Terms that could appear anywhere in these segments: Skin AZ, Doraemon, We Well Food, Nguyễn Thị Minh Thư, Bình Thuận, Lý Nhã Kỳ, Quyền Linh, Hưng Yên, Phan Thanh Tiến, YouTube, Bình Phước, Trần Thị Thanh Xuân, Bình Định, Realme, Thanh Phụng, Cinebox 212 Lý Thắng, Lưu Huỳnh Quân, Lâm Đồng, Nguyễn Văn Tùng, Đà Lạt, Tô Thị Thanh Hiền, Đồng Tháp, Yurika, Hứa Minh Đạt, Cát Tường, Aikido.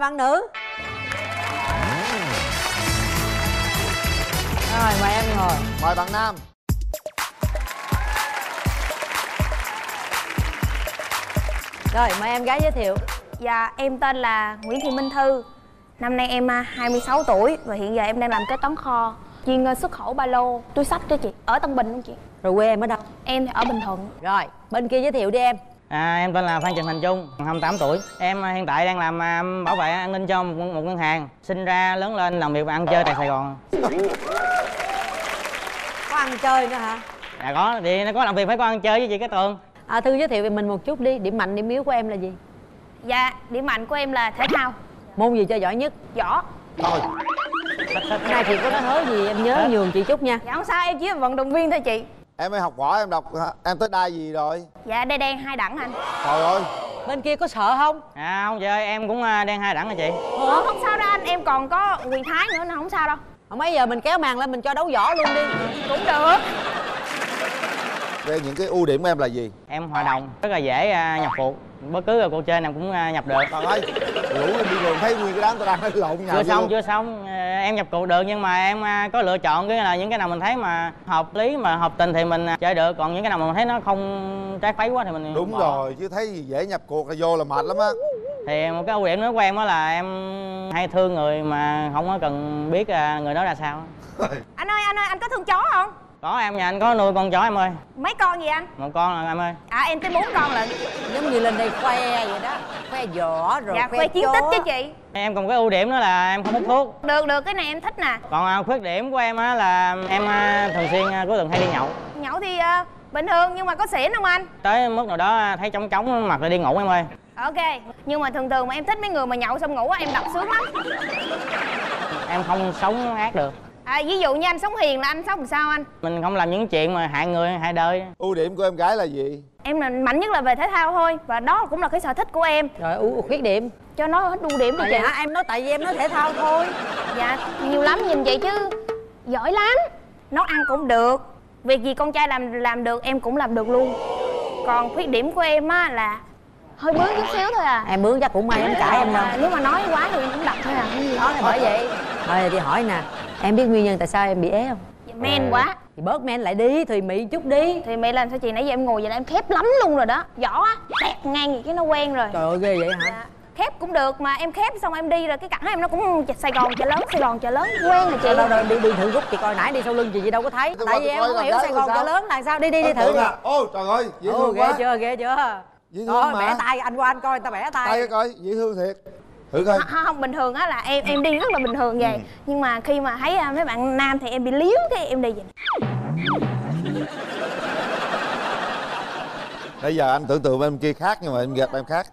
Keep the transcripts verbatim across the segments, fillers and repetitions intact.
mời bạn nữ. Rồi, mời em ngồi. Mời bạn nam. Rồi, mời em gái giới thiệu. Dạ, em tên là Nguyễn Thị Minh Thư. Năm nay em hai mươi sáu tuổi và hiện giờ em đang làm kế toán kho, chuyên xuất khẩu ba lô, túi xách cho chị. Ở Tân Bình luôn chị. Rồi quê em ở đâu? Em thì ở Bình Thuận. Rồi, bên kia giới thiệu đi em. À, em tên là Phan Trần Thành Trung, hai mươi tám tuổi. Em hiện tại đang làm bảo vệ an ninh cho một, một ngân hàng. Sinh ra, lớn lên, làm việc và ăn chơi tại Sài Gòn. Có ăn chơi nữa hả? Dạ có, thì nó có làm việc phải có ăn chơi với chị Cát Tường. À, Thư giới thiệu về mình một chút đi, điểm mạnh, điểm yếu của em là gì? Dạ, điểm mạnh của em là thể thao. Môn gì chơi giỏi nhất? Võ. Thôi. Nay chị có nói hứa gì em nhớ hết. Nhường chị chút nha. Dạ không sao, em chỉ là vận động viên thôi chị. Em mới học võ, em đọc em tới đai gì rồi? Dạ đai đen hai đẳng anh. Trời ơi. Bên kia có sợ không? À không chị ơi, em cũng đen hai đẳng hả chị? Ủa không sao đâu anh, em còn có quyền thái nữa nên không sao đâu. Hồi mấy giờ mình kéo màn lên mình cho đấu võ luôn đi. Cũng được. Về những cái ưu điểm của em là gì? Em hòa đồng, rất là dễ nhập cuộc. Bất cứ cuộc chơi nào cũng nhập được. Trời ơi, rủ em đi đường thấy nguyên cái đám tôi đang lộn nhau. Chưa xong, chưa xong. Em nhập cuộc được nhưng mà em có lựa chọn cái là những cái nào mình thấy mà hợp lý mà hợp tình thì mình chơi được. Còn những cái nào mà mình thấy nó không trái phái quá thì mình đúng bỏ. Rồi, chứ thấy gì dễ nhập cuộc là vô là mệt lắm á. Thì một cái ưu điểm nữa của em đó là em hay thương người mà không có cần biết người đó ra sao. Anh ơi, anh ơi, anh có thương chó không? Có em, nhà anh có nuôi con chó em ơi. Mấy con gì anh? Một con rồi em ơi. À em tới bốn con lận. Giống như lên đây khoe vậy đó. Khoe vỏ rồi dạ, khoe, khoe chiến tích chứ chị. Em còn cái ưu điểm nữa là em không hút thuốc. Được, được, cái này em thích nè. Còn khuyết điểm của em á là em thường xuyên cuối tuần hay đi nhậu. Nhậu thì uh, bình thường nhưng mà có xỉn không anh? Tới mức nào đó thấy trống trống mặt rồi đi ngủ em ơi. Ok, nhưng mà thường thường mà em thích mấy người mà nhậu xong ngủ á em đọc sướng lắm. Em không sống ác được. À, ví dụ như anh sống hiền là anh sống làm sao anh? Mình không làm những chuyện mà hại người, hại đời. Ưu điểm của em gái là gì? Em là mạnh nhất là về thể thao thôi. Và đó cũng là cái sở thích của em. Rồi, ưu khuyết điểm. Cho nó hết ưu điểm đi chị. Hả? Em nói tại vì em nói thể thao thôi. Dạ, nhiều lắm nhìn chị chứ. Giỏi lắm. Nấu ăn cũng được. Việc gì con trai làm làm được em cũng làm được luôn. Còn khuyết điểm của em á là hơi bướng chút xíu thôi à. Em bướng chắc cũng may lắm cãi em đâu. Nếu mà nói quá thì em cũng đập thôi à. Nói thì bởi vậy. Thôi thì hỏi nè. Em biết nguyên nhân tại sao em bị é không? Men quá. Thì bớt men lại đi, thì mị chút đi. Thì mị làm sao chị, nãy giờ em ngồi vậy là em khép lắm luôn rồi đó. Vỏ á, tẹt ngang gì cái nó quen rồi. Trời ơi ghê vậy hả? À, khép cũng được mà em khép xong em đi rồi cái cẳng em nó cũng Sài Gòn chợ lớn, Sài Gòn chợ lớn quen rồi chị. Đâu đâu đi đi thử rút chị coi, nãy đi sau lưng chị chị đâu có thấy. Tôi tại vì em không hiểu Sài Gòn chợ lớn là sao. Đi đi đi thử. Ôi trời ơi, dễ thương quá. Ghê chưa, ghê chưa. Thôi bẻ tay anh qua anh coi người ta bẻ tay. Tay coi, dễ thương thiệt. Thử coi. Không, không bình thường á là em em đi rất là bình thường vậy. Ừ. Nhưng mà khi mà thấy mấy bạn nam thì em bị liếu cái em đi vậy. Bây giờ anh tưởng tượng bên kia khác nhưng mà em gặp em khác.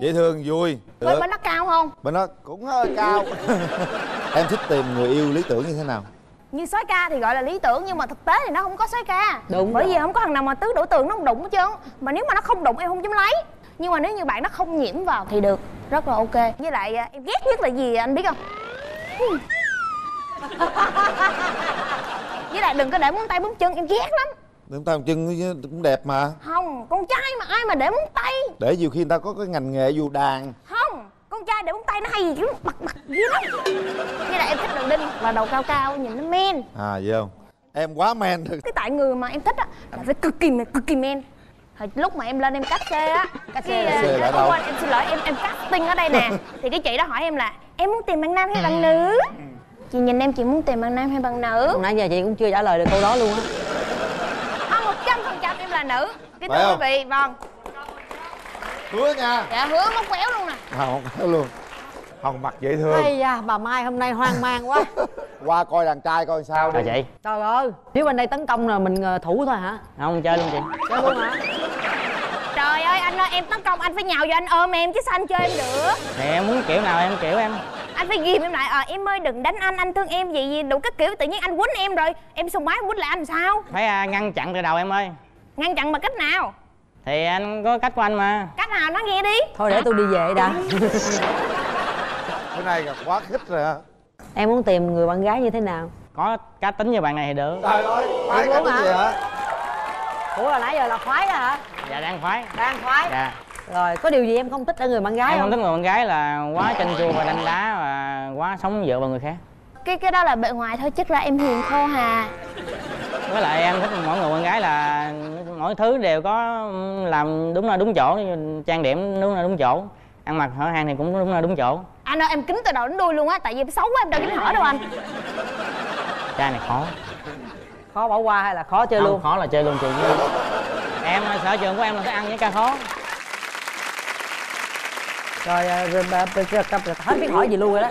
Dễ thương vui. Bên bên nó cao không? Bên nó cũng hơi cao. Em thích tìm người yêu lý tưởng như thế nào? Như sói ca thì gọi là lý tưởng nhưng mà thực tế thì nó không có sói ca. Đúng. Bởi vì không có thằng nào mà tứ đổ tượng nó không đụng hết trơn. Mà nếu mà nó không đụng em không dám lấy. Nhưng mà nếu như bạn nó không nhiễm vào thì được. Rất là ok. Với lại em ghét nhất là gì anh biết không? Với lại đừng có để móng tay móng chân, em ghét lắm. Móng tay móng chân cũng đẹp mà. Không, con trai mà ai mà để móng tay. Để nhiều khi người ta có cái ngành nghề dù đàn. Không, con trai để móng tay nó hay gì chứ bật bật dữ lắm. Với lại em thích đầu đinh và đầu cao cao, nhìn nó men. À vậy không? Em quá men thôi. Cái tại người mà em thích á là phải cực kỳ cực kỳ men. Hồi lúc mà em lên em casting á, casting là đâu? Em xin lỗi em em casting ở đây nè. Thì cái chị đó hỏi em là em muốn tìm bạn nam hay bạn nữ? Chị nhìn em chị muốn tìm bạn nam hay bạn nữ? Hồi nãy giờ chị cũng chưa trả lời được câu đó luôn á. Không, một trăm phần trăm em là nữ. Kính thưa quý vị, vâng. Hứa nha. Dạ hứa móc quéo luôn nè. À, móc quéo luôn. Hồng mặt dễ thương. Ây da, bà Mai hôm nay hoang mang quá. Qua coi đàn trai coi sao đi. Trời chị. Trời ơi, nếu bên đây tấn công là mình thủ thôi hả? Không, chơi luôn chị. Chơi luôn hả? Trời ơi, anh ơi, em tấn công anh phải nhào vô anh ôm em chứ sao anh chơi em được. Nè, em muốn kiểu nào em kiểu em. Anh phải ghim em lại, ờ à, em ơi đừng đánh anh, anh thương em gì gì đủ các kiểu. Tự nhiên anh quýnh em rồi, em sùng bái em quýnh lại anh làm sao? Phải à, ngăn chặn từ đầu em ơi. Ngăn chặn bằng cách nào? Thì anh có cách của anh mà. Cách nào nói nghe đi. Thôi để tôi đi về đã. Cái này là quá khích rồi hả? Em muốn tìm người bạn gái như thế nào? Có cá tính như bạn này thì được. Trời ơi, khoái cá tính gì hả? Ủa là nãy giờ là khoái đó hả? Dạ đang khoái. Đang khoái. Dạ. Rồi có điều gì em không thích ở người bạn gái em không? Em không thích người bạn gái là quá chanh chua và đanh đá và quá sống dựa vào người khác. Cái cái đó là bề ngoài thôi, chất ra em hiền khô hà. Với lại em thích mỗi người con gái là mỗi thứ đều có làm đúng là đúng chỗ, trang điểm đúng là đúng chỗ, ăn mặc hở hang thì cũng đúng là đúng chỗ. Anh ơi em kính từ đầu đến đuôi luôn á, tại vì em xấu quá em đâu kính hở đâu anh. Trai này khó. Khó bỏ qua hay là khó chơi? Không, luôn khó là chơi luôn chị. Em sở trường của em là sẽ ăn những ca khó. Rồi hết biết hỏi gì luôn rồi đó.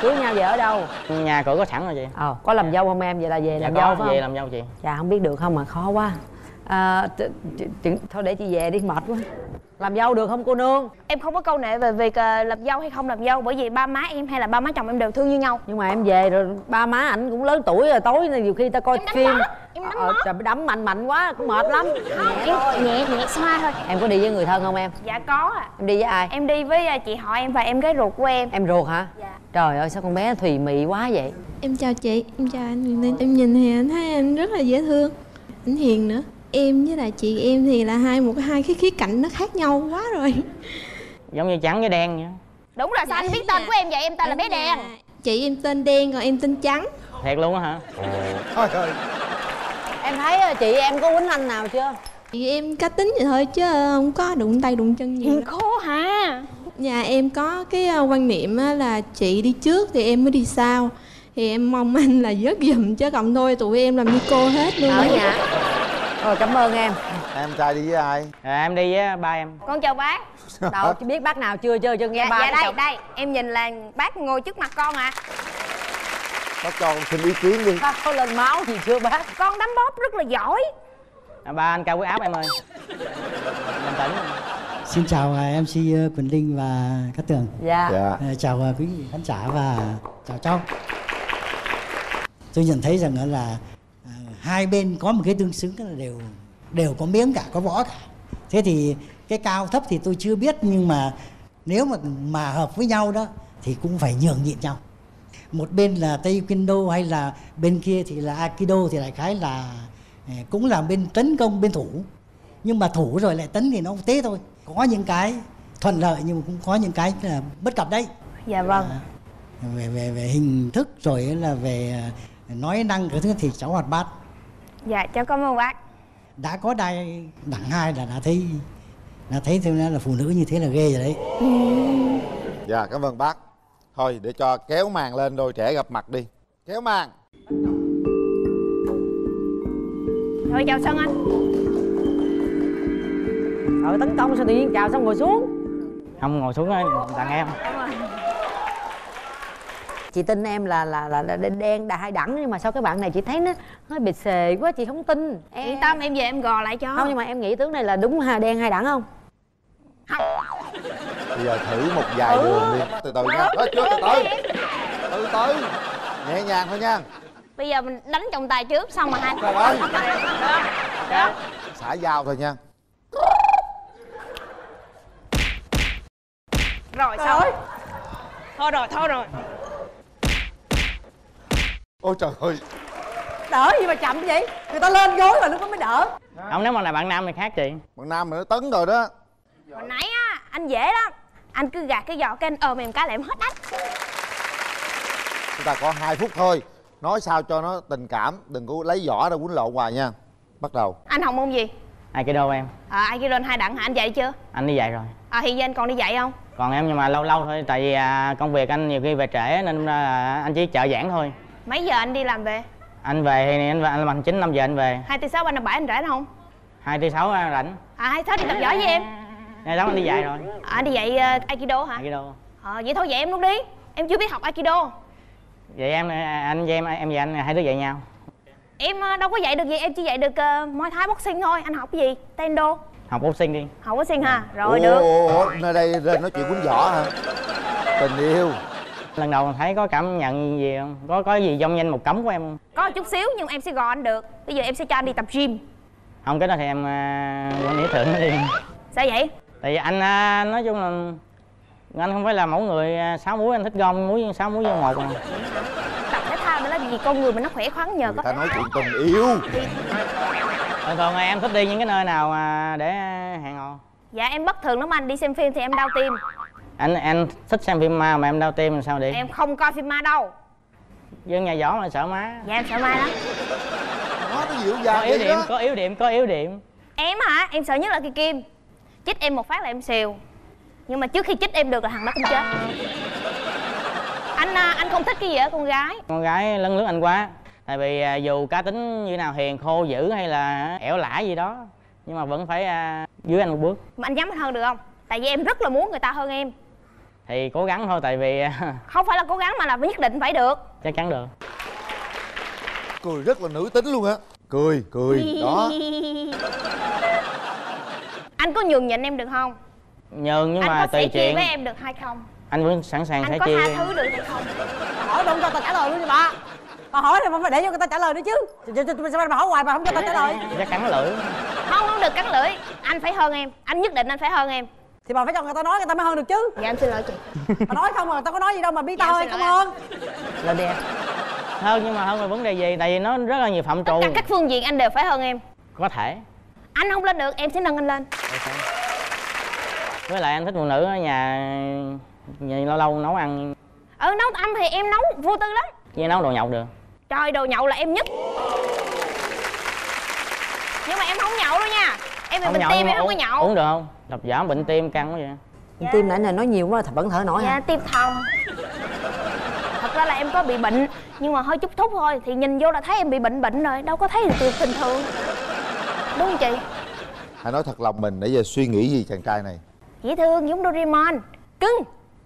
Cưới nhau về ở đâu? Nhà cửa có sẵn rồi chị. Ờ, có làm dâu không em? Vậy là về làm dâu phải không? Về làm dâu chị. Dạ không biết được không mà khó quá. Thôi để chị về đi, mệt quá. Làm dâu được không cô nương? Em không có câu nệ về việc làm dâu hay không làm dâu, bởi vì ba má em hay là ba má chồng em đều thương như nhau. Nhưng mà em về rồi ba má ảnh cũng lớn tuổi rồi, tối nên nhiều khi ta coi phim trời đấm mạnh mạnh quá cũng mệt lắm. Nhẹ nhẹ nhẹ xoa thôi. Em có đi với người thân không em? Dạ có ạ. Em đi với ai? Em đi với chị họ em và em gái ruột của em. Em ruột hả? Dạ. Trời ơi sao con bé thùy mị quá vậy? Em chào chị, em chào anh Quyền Linh. Em nhìn thì anh thấy anh rất là dễ thương, anh hiền nữa. Em với lại chị em thì là hai một hai cái khía cạnh nó khác nhau quá rồi. Giống như trắng với đen vậy. Đúng rồi, sao dạ, anh biết tên à. Của em vậy? Em tên em là bé đen. À. Chị em tên đen còn em tên trắng. Thiệt luôn á hả? Thôi thôi. Em thấy chị em có quýnh anh nào chưa? Chị em cá tính vậy thôi chứ không có đụng tay đụng chân nhiều. Khổ hả? Nhà em có cái quan niệm là chị đi trước thì em mới đi sau. Thì em mong anh là vớt giùm chứ cộng thôi tụi em làm như cô hết luôn. Ở nhà. Rồi cảm ơn em. Em trai đi với ai? À, em đi với ba em. Con chào bác. Đâu biết bác nào chưa chơi chưa nghe dạ, ba. Dạ đây chồng. Đây em nhìn là bác ngồi trước mặt con à. Bác cho con xin ý kiến đi. Bác có lên máu gì chưa bác? Con đấm bóp rất là giỏi. À, ba anh cao huyết áp em ơi. Bình tĩnh. Xin chào em xê Quyền Linh và Cát Tường. Dạ. Dạ. Chào quý vị khán giả và chào cháu. Tôi nhận thấy rằng là hai bên có một cái tương xứng là đều đều có miếng cả, có võ cả. Thế thì cái cao thấp thì tôi chưa biết, nhưng mà nếu mà mà hợp với nhau đó thì cũng phải nhường nhịn nhau. Một bên là taekwondo hay là bên kia thì là aikido thì đại khái là cũng là bên tấn công bên thủ, nhưng mà thủ rồi lại tấn thì nó tế thôi. Có những cái thuận lợi nhưng mà cũng có những cái là bất cập đấy. Dạ vâng. À, về về về hình thức rồi là về nói năng cái thứ thì cháu hoạt bát. Dạ cháu cảm ơn bác. Đã có đài đẳng hai là đã thấy đã thấy thêm là phụ nữ như thế là ghê rồi đấy. Dạ cảm ơn bác. Thôi để cho kéo màn lên đôi trẻ gặp mặt đi. Kéo màn. Thôi chào Sơn anh. Ờ tấn công sao tự nhiên chào xong ngồi xuống? Không ngồi xuống đàn em. Chị tin em là là là, là đen đà hai đẳng, nhưng mà sau cái bạn này chị thấy nó hơi bị xề quá, chị không tin. Em yên tâm em về em gò lại cho. Không nhưng mà em nghĩ tướng này là đúng hà đen hai đẳng không? Không. Bây giờ thử một vài ừ. đường đi. Từ từ nha. Đó, trước, từ từ. Từ từ. Nhẹ nhàng thôi nha. Bây giờ mình đánh trọng tài trước xong mà hai. Rồi. Đó. Xả dao thôi nha. Rồi sao? Thôi rồi, thôi rồi. Ôi trời ơi. Đỡ gì mà chậm vậy? Người ta lên gối rồi lúc đó mới đỡ. Không, nếu mà là bạn nam thì khác chị. Bạn nam mà nó tấn rồi đó. Hồi nãy á, anh dễ lắm. Anh cứ gạt cái giò cái anh ôm em cá lại em hết ách. Chúng ta có hai phút thôi. Nói sao cho nó tình cảm, đừng có lấy giỏ ra quýnh lộn hoài nha. Bắt đầu. Anh học môn gì? Aikido em. Ờ, à, Aikido hai đặng hả? Anh dạy chưa? Anh đi dạy rồi. Ờ, à, hiện giờ anh còn đi dạy không? Còn em nhưng mà lâu lâu thôi. Tại vì à, công việc anh nhiều khi về trễ nên à, anh chỉ trợ giảng thôi. Mấy giờ anh đi làm về? Anh về thì anh, anh làm hành chính năm giờ anh về. Hai tư sáu anh là bảy anh rảnh không? Hai tư sáu anh rảnh. À hai tư sáu đi tập giỏi với em. Hai tư sáu anh đi dạy rồi. À đi dạy uh, Aikido hả? Aikido. Ờ à, vậy thôi dạy em luôn đi. Em chưa biết học Aikido. Vậy em anh với em em và anh hai đứa dạy nhau. Em đâu có dạy được gì, em chỉ dạy được uh, Muay Thai boxing thôi. Anh học cái gì? Taekwondo. Học boxing đi. Học boxing hả? Rồi ủa, được. Ủa nơi đây lên nói chuyện quýnh võ hả? Tình yêu. Lần đầu thấy có cảm nhận gì không? Có có gì trong danh mục cấm của em không? Có chút xíu nhưng em sẽ gò anh được. Bây giờ em sẽ cho anh đi tập gym. Không, cái đó thì em quan điểm thượng nó đi. Sao vậy? Tại vì anh nói chung là anh không phải là mẫu người sáu múi, anh thích gom múi sáu múi vô một mà. Tập thể thao nó là vì con người mình nó khỏe khoắn nhờ người có. Ta nói chuyện tình yêu. Thường thường em thích đi những cái nơi nào để hẹn hò? Dạ em bất thường lắm anh, đi xem phim thì em đau tim. Anh anh thích xem phim ma mà em đau tim làm sao đi? Em không coi phim ma đâu. Dân nhà giỏ mà sợ má. Dạ em sợ ma lắm. Có cái gì có yếu điểm, có yếu điểm, có yếu điểm. Em hả? Em sợ nhất là cây kim. Chích em một phát là em xìu. Nhưng mà trước khi chích em được là thằng đó cũng chết. Anh anh không thích cái gì ở con gái? Con gái lấn lướt anh quá. Tại vì dù cá tính như nào, hiền khô dữ hay là ẻo lả gì đó, nhưng mà vẫn phải dưới anh một bước. Mà anh dám hơn được không? Tại vì em rất là muốn người ta hơn em. Thì cố gắng thôi, tại vì... Không phải là cố gắng mà là nhất định phải được. Chắc chắn được. Cười rất là nữ tính luôn á. Cười, cười, đó. Anh có nhường nhịn em được không? Nhường nhưng anh mà tùy chuyện. Anh có sẻ chia với em được hay không? Anh vẫn sẵn sàng sẻ chia. Anh có tha thứ được hay không? Hỏi đúng cho tao trả lời luôn đi bà. Mà hỏi thì mà phải để cho người ta trả lời nữa chứ. Mà hỏi hoài mà không cho tao trả lời. Chắc cắn lưỡi. Không, không được cắn lưỡi. Anh phải hơn em. Anh nhất định anh phải hơn em. Thì bà phải cho người ta nói, người ta mới hơn được chứ. Dạ em xin lỗi chị. Mà nói không mà tao có nói gì đâu mà biết tao hơn không hơn. Lên đi em. Hơn nhưng mà hơn là vấn đề gì? Tại vì nó rất là nhiều phạm trù. Tất cả các phương diện anh đều phải hơn em. Có thể. Anh không lên được, em sẽ nâng anh lên. Với lại anh thích phụ nữ ở nhà, nhà lâu lâu nấu ăn. Ừ nấu ăn thì em nấu vô tư lắm. Chị nấu đồ nhậu được. Trời đồ nhậu là em nhất. Nhưng mà em không nhậu đâu nha. Em bị bệnh tim em không có nhậu. Uống được không? Độc giảm bệnh tim căng quá vậy. Bệnh tim nãy này nói nhiều quá vẫn thở nổi. Dạ tim thòng. Thật ra là em có bị bệnh, nhưng mà hơi chút thúc thôi. Thì nhìn vô là thấy em bị bệnh bệnh rồi. Đâu có thấy được bình thường. Đúng không chị? Hãy nói thật lòng mình nãy giờ suy nghĩ gì chàng trai này. Dễ thương giống Doraemon. Cưng.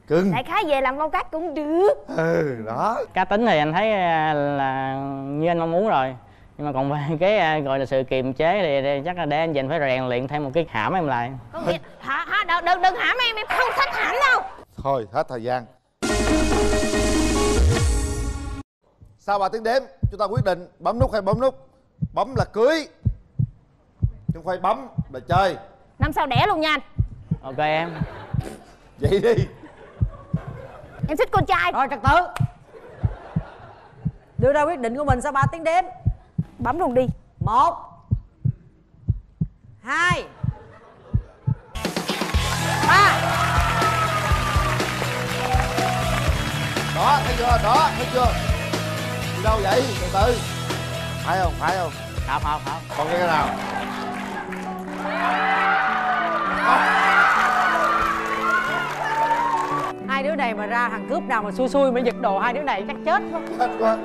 Cưng. Đại khái về làm bao cát cũng được. Ừ đó. Cá tính thì anh thấy là như anh mong muốn rồi. Nhưng mà còn về cái gọi là sự kiềm chế thì, thì chắc là để anh dành phải rèn luyện thêm một cái hãm em lại. Có nghĩa hả, hả đừng đừng hãm em, em không thích hãm đâu. Thôi hết thời gian. Sau ba tiếng đếm chúng ta quyết định bấm nút hay bấm nút. Bấm là cưới, chúng phải bấm là chơi. Năm sau đẻ luôn nha anh. Ok em. Vậy đi. Em thích con trai. Rồi trật tự. Đưa ra quyết định của mình sau ba tiếng đếm. Bấm luôn đi. Một, hai, ba. Đó, thấy chưa? Đó, thấy chưa? Đi đâu vậy? Từ từ. Phải không? Phải không? Không, không, không. Còn cái nào? Không. Hai đứa này mà ra hàng cướp nào mà xui xui mới giật đồ hai đứa này chắc chết quá. Chết quá.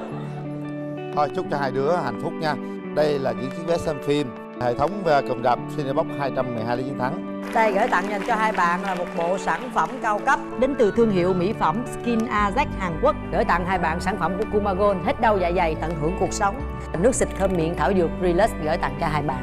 Thôi chúc cho hai đứa hạnh phúc nha. Đây là những chiếc vé xem phim hệ thống và cụm rạp Cinebox hai một hai Lý Thắng. Đây gửi tặng dành cho hai bạn là một bộ sản phẩm cao cấp đến từ thương hiệu mỹ phẩm Skin a dét Hàn Quốc. Gửi tặng hai bạn sản phẩm của Kumagol hết đau dạ dày tận hưởng cuộc sống. Nước xịt thơm miệng thảo dược Relust gửi tặng cho hai bạn.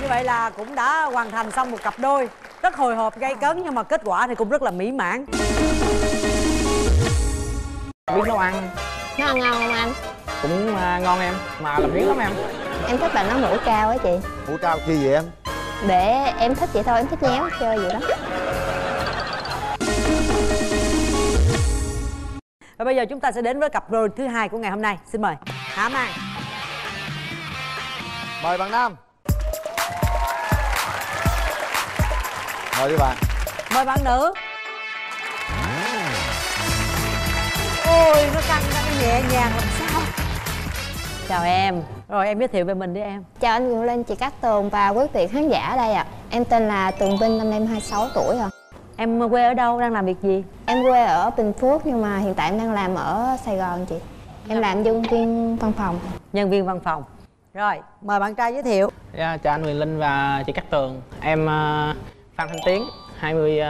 Như vậy là cũng đã hoàn thành xong một cặp đôi rất hồi hộp gay cấn, nhưng mà kết quả thì cũng rất là mỹ mãn. Biết nấu ăn. Nấu ăn ngon không anh? Cũng uh, ngon em, mà làm biến lắm em. Em thích bạn nấu mũi cao á chị. Mũi cao chi vậy em? Để em thích vậy thôi, em thích nhéo chơi vậy đó. Và bây giờ chúng ta sẽ đến với cặp đôi thứ hai của ngày hôm nay. Xin mời Hả Mang. Mời bạn nam. Mời đi bạn. Mời bạn nữ. Ôi, nó căng ra nó nhẹ nhàng làm sao. Chào em. Rồi em giới thiệu về mình đi em. Chào anh Quyền Linh, chị Cát Tường và quý vị khán giả đây ạ. À. Em tên là Tường Vinh, năm nay em hai mươi sáu tuổi rồi. Em quê ở đâu, đang làm việc gì? Em quê ở Bình Phước nhưng mà hiện tại em đang làm ở Sài Gòn chị. Em làm nhân viên văn phòng. Nhân viên văn phòng. Rồi, mời bạn trai giới thiệu. Yeah, chào anh Quyền Linh và chị Cát Tường. Em... Uh... Phan Thanh Tiến, hai mươi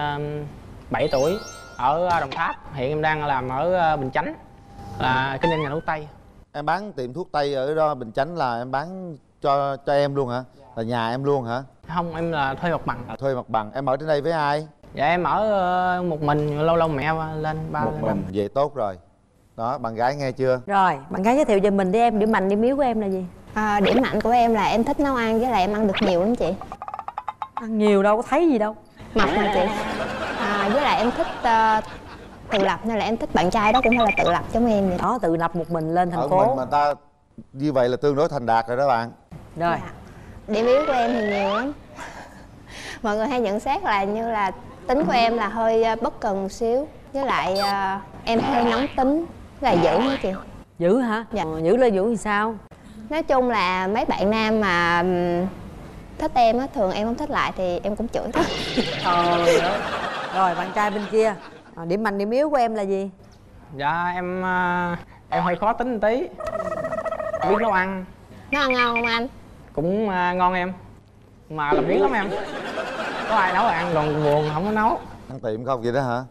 bảy tuổi, ở Đồng Tháp. Hiện em đang làm ở Bình Chánh, là kinh doanh ngành thuốc Tây. Em bán tiệm thuốc Tây ở đó Bình Chánh là em bán cho cho em luôn hả? Là nhà em luôn hả? Không, em là thuê mặt bằng. Thuê mặt bằng, em ở trên đây với ai? Dạ em ở một mình, lâu lâu mẹ lên ba. Một mình, về tốt rồi. Đó, bạn gái nghe chưa? Rồi, bạn gái giới thiệu về mình đi em, điểm mạnh, điểm yếu của em là gì? À, điểm mạnh của em là em thích nấu ăn với lại em ăn được nhiều lắm chị. Ăn nhiều đâu có thấy gì đâu. Mập mà chị. À, với lại em thích uh, tự lập nên là em thích bạn trai đó cũng hay là tự lập giống em vậy. Đó, tự lập một mình lên thành ở phố. Ở mình mà ta Như vậy là tương đối thành đạt rồi đó bạn. Rồi. Điểm yếu của em thì nhiều lắm. Mọi người hay nhận xét là như là tính của em là hơi bất cần một xíu. Với lại uh, em hơi nóng tính. Rất là dữ đó chị. Dữ hả? Dạ. Ờ, dữ là dữ thì sao? Nói chung là mấy bạn nam mà thích em á, thường em không thích lại thì em cũng chửi thôi. Ờ, rồi bạn trai bên kia, à, điểm mạnh điểm yếu của em là gì? Dạ em em hơi khó tính một tí. Biết nấu ăn. Nấu ăn ngon không anh? Cũng uh, ngon em. Mà làm biếng lắm em. Có ai nấu ăn còn buồn không có nấu. Ăn tiệm không vậy đó hả?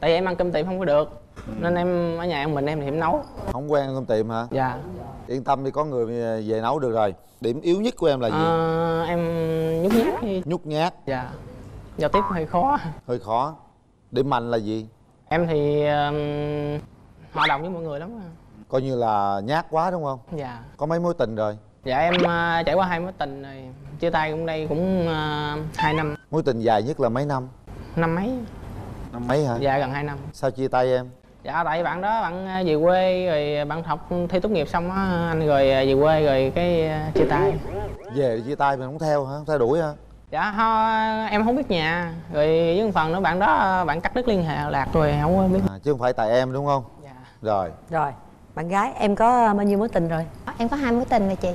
Tại em ăn cơm tiệm không có được. Nên em ở nhà em mình em thì em nấu. Không quen cơm tiệm hả? Dạ. Yên tâm đi, có người về nấu được rồi. Điểm yếu nhất của em là gì? À, em nhút nhát đi. Nhút nhát. Dạ. Giao tiếp hơi khó. Hơi khó. Điểm mạnh là gì? Em thì um, hòa đồng với mọi người lắm. Coi như là nhát quá đúng không? Dạ. Có mấy mối tình rồi? Dạ em uh, trải qua hai mối tình rồi. Chia tay cũng đây cũng uh, hai năm. Mối tình dài nhất là mấy năm? Năm mấy. Năm mấy hả? Dạ gần hai năm. Sao chia tay em? Dạ tại bạn đó bạn về quê rồi bạn học thi tốt nghiệp xong á anh, rồi về quê rồi cái chia tay. Về chia tay mình không theo hả? Không theo đuổi hả? Dạ ho, em không biết nhà. Rồi với một phần nữa bạn đó bạn cắt đứt liên hệ lạc rồi không biết. À, chứ không phải tại em đúng không? Dạ. Rồi. Rồi. Bạn gái em có bao nhiêu mối tình rồi? Em có hai mối tình rồi chị.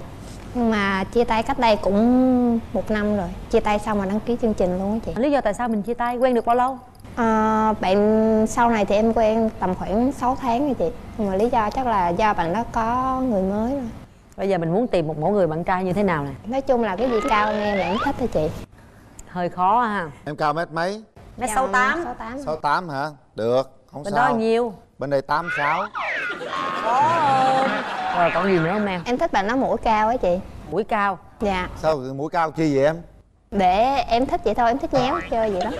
Nhưng mà chia tay cách đây cũng một năm rồi. Chia tay xong mà đăng ký chương trình luôn á chị. Lý do tại sao mình chia tay? Quen được bao lâu? À, bạn sau này thì em quen tầm khoảng sáu tháng rồi chị. Nhưng mà lý do chắc là do bạn đó có người mới rồi. Bây giờ mình muốn tìm một mẫu người bạn trai như thế nào nè? Nói chung là cái gì cao hơn em là em thích thôi chị. Hơi khó ha. Em cao mét mấy? Mét sáu tám. Sáu tám hả? Được, không bên sao. Bên đó nhiều. Bên đây tám sáu. Ồ. Rồi còn gì nữa không em? Em thích bạn đó mũi cao á chị. Mũi cao? Dạ. Sao mũi cao chi vậy em? Để em thích vậy thôi, em thích nhéo chơi vậy đó.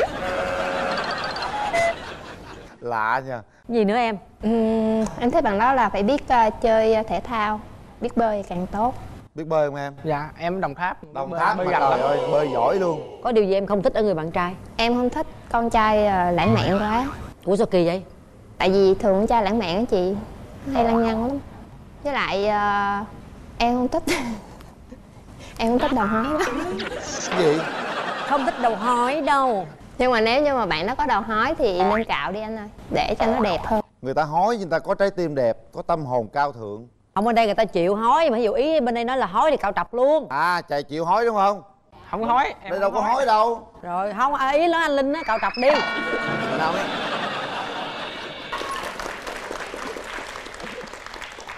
Lạ nha. Gì nữa em? Ừ, em thấy bạn đó là phải biết uh, chơi thể thao, biết bơi càng tốt. Biết bơi không em? Dạ, em Đồng Tháp. Đồng bơi, Tháp bơi, mà trời ơi, bơi giỏi luôn. Có điều gì em không thích ở người bạn trai? Em không thích con trai uh, lãng mạn quá. Ủa sao kỳ vậy? Tại vì thường con trai lãng mạn á chị, hay lăng nhăng lắm. Với lại uh, em không thích em không thích đầu hói lắm. Gì? Không thích đầu hói đâu. Nhưng mà nếu như mà bạn nó có đầu hói thì nên cạo đi anh ơi, để cho nó đẹp hơn. Người ta hói người ta có trái tim đẹp, có tâm hồn cao thượng. Không, bên đây người ta chịu hói, mà ví dụ ý bên đây nói là hói thì cạo trọc luôn. À, trời chịu hói đúng không? Không có hói. Em đây đâu có hói, hói đâu. Rồi không, ý nói anh Linh á, cạo trọc đi. Đâu đấy.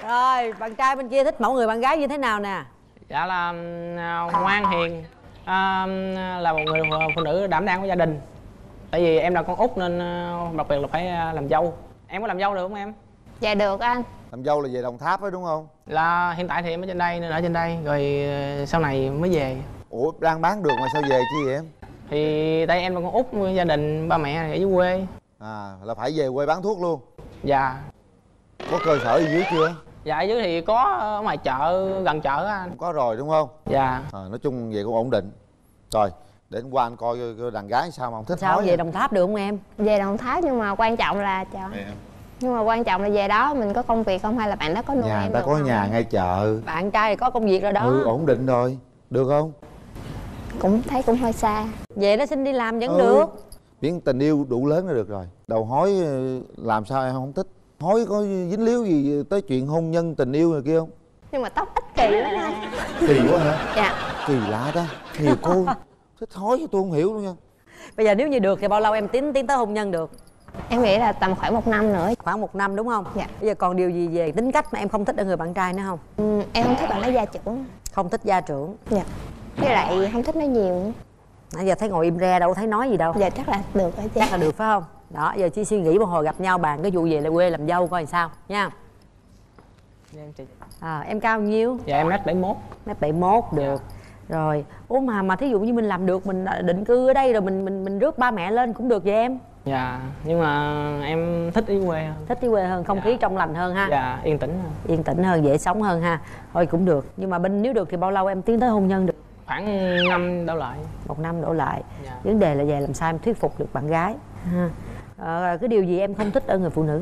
Rồi, bạn trai bên kia thích mẫu người bạn gái như thế nào nè? Dạ là ngoan hiền. À, là một người phụ nữ đảm đang của gia đình. Tại vì em là con út nên đặc biệt là phải làm dâu. Em có làm dâu được không em? Dạ được anh. Làm dâu là về Đồng Tháp đó đúng không? Là hiện tại thì em ở trên đây nên ở trên đây. Rồi sau này mới về. Ủa đang bán được mà sao về chi vậy em? Thì tại em là con út gia đình, ba mẹ ở dưới quê. À là phải về quê bán thuốc luôn? Dạ. Có cơ sở gì dưới chưa? Dạ ở dưới thì có ở ngoài chợ, gần chợ á anh. Có rồi đúng không? Dạ. À, nói chung vậy cũng ổn định. Rồi, để hôm qua anh coi đàn gái sao mà không thích. Sao về vậy? Đồng Tháp được không em? Về Đồng Tháp nhưng mà quan trọng là chợ. Em. Nhưng mà quan trọng là về đó mình có công việc không hay là bạn đó có nuôi nhà, em ta được có không? Nhà ngay chợ. Bạn trai thì có công việc rồi đó. Ừ, ổn định rồi. Được không? Cũng thấy cũng hơi xa. Về đó xin đi làm vẫn ừ. được. Biến tình yêu đủ lớn là được rồi. Đầu hói làm sao em không thích? Hói có dính líu gì tới chuyện hôn nhân tình yêu này kia không? Nhưng mà tóc ích kỷ lắm anh. Kỳ quá hả? Dạ. Kỳ lạ đó. Nhiều cô thích hói cho tôi không hiểu luôn nha. Bây giờ nếu như được thì bao lâu em tiến tiến tới hôn nhân được? Em nghĩ là tầm khoảng một năm nữa. Khoảng một năm đúng không? Dạ. Bây giờ còn điều gì về tính cách mà em không thích ở người bạn trai nữa không? Ừ, em không thích bạn nói gia trưởng. Không thích gia trưởng. Dạ. Với lại không thích nói nhiều. Nãy giờ thấy ngồi im re đâu thấy nói gì đâu. Dạ chắc là được hả chị? Chắc là được phải không? Đó, giờ chị suy nghĩ một hồi gặp nhau bàn cái vụ về là quê làm dâu coi làm sao nha. À, em cao nhiêu? Dạ em mét bảy mốt. Mét bảy mốt được. Rồi, ủa mà mà thí dụ như mình làm được, mình định cư ở đây rồi mình mình mình rước ba mẹ lên cũng được vậy em? Dạ, nhưng mà em thích đi quê hơn. Thích đi quê hơn, không dạ. khí trong lành hơn ha. Dạ, yên tĩnh hơn. Yên tĩnh hơn, dễ sống hơn ha. Thôi cũng được, nhưng mà bên nếu được thì bao lâu em tiến tới hôn nhân được? Khoảng năm đổ lại. Một năm đổ lại. Dạ. Vấn đề là về làm sao em thuyết phục được bạn gái ha. À, cái điều gì em không thích ở người phụ nữ?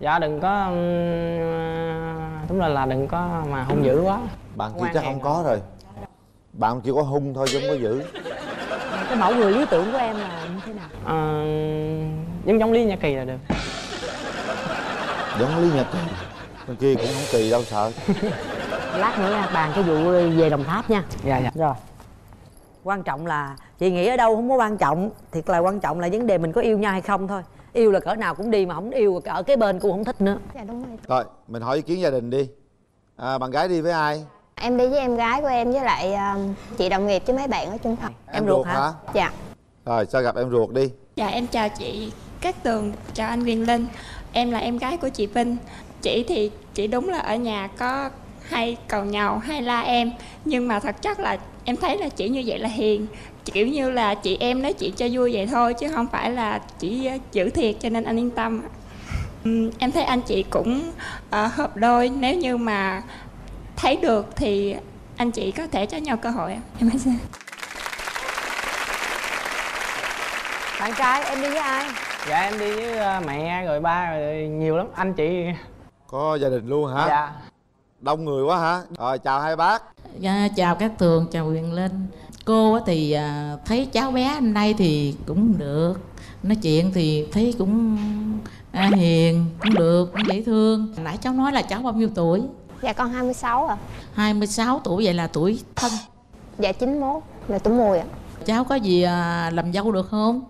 Dạ đừng có um, đúng là là đừng có mà hung dữ quá. Bạn chị chắc không có rồi. Bạn chỉ có hung thôi chứ không có dữ. Cái mẫu người lý tưởng của em là như thế nào? À, giống giống Lý Nhã Kỳ là được. Giống Lý Nhã Kỳ. Con kia cũng không kỳ đâu sợ. Lát nữa nha, bàn cái vụ về Đồng Tháp nha. Dạ dạ. Rồi. Quan trọng là chị nghĩ ở đâu không có quan trọng. Thiệt là quan trọng là vấn đề mình có yêu nhau hay không thôi. Yêu là cỡ nào cũng đi mà không yêu ở cái bên cũng không thích nữa. Dạ đúng rồi. Rồi, mình hỏi ý kiến gia đình đi. À, bạn gái đi với ai? Em đi với em gái của em với lại um, chị đồng nghiệp với mấy bạn ở chung phòng. Em, em ruột, ruột hả? hả? Dạ. Rồi sao gặp em ruột đi. Dạ em chào chị Cát Tường, chào anh Quyền Linh. Em là em gái của chị Vinh. Chị thì chị đúng là ở nhà có hay cầu nhàu hay la em. Nhưng mà thật chất là em thấy là chị như vậy là hiền. Kiểu như là chị em nói chuyện cho vui vậy thôi. Chứ không phải là chỉ giữ thiệt cho nên anh yên tâm. uhm, Em thấy anh chị cũng uh, hợp đôi. Nếu như mà thấy được thì anh chị có thể cho nhau cơ hội. Em sẽ... Bạn trai em đi với ai? Dạ em đi với mẹ rồi ba rồi nhiều lắm anh chị. Có gia đình luôn hả? Dạ. Đông người quá hả? Rồi chào hai bác. Dạ, chào Cát Tường, chào Quyền Linh. Cô thì thấy cháu bé hôm nay thì cũng được. Nói chuyện thì thấy cũng à, hiền, cũng được, cũng dễ thương. Nãy cháu nói là cháu bao nhiêu tuổi? Dạ con hai mươi sáu ạ. Hai mươi sáu tuổi vậy là tuổi thân. Dạ chín mốt là tuổi mùi ạ. Cháu có gì làm dâu được không?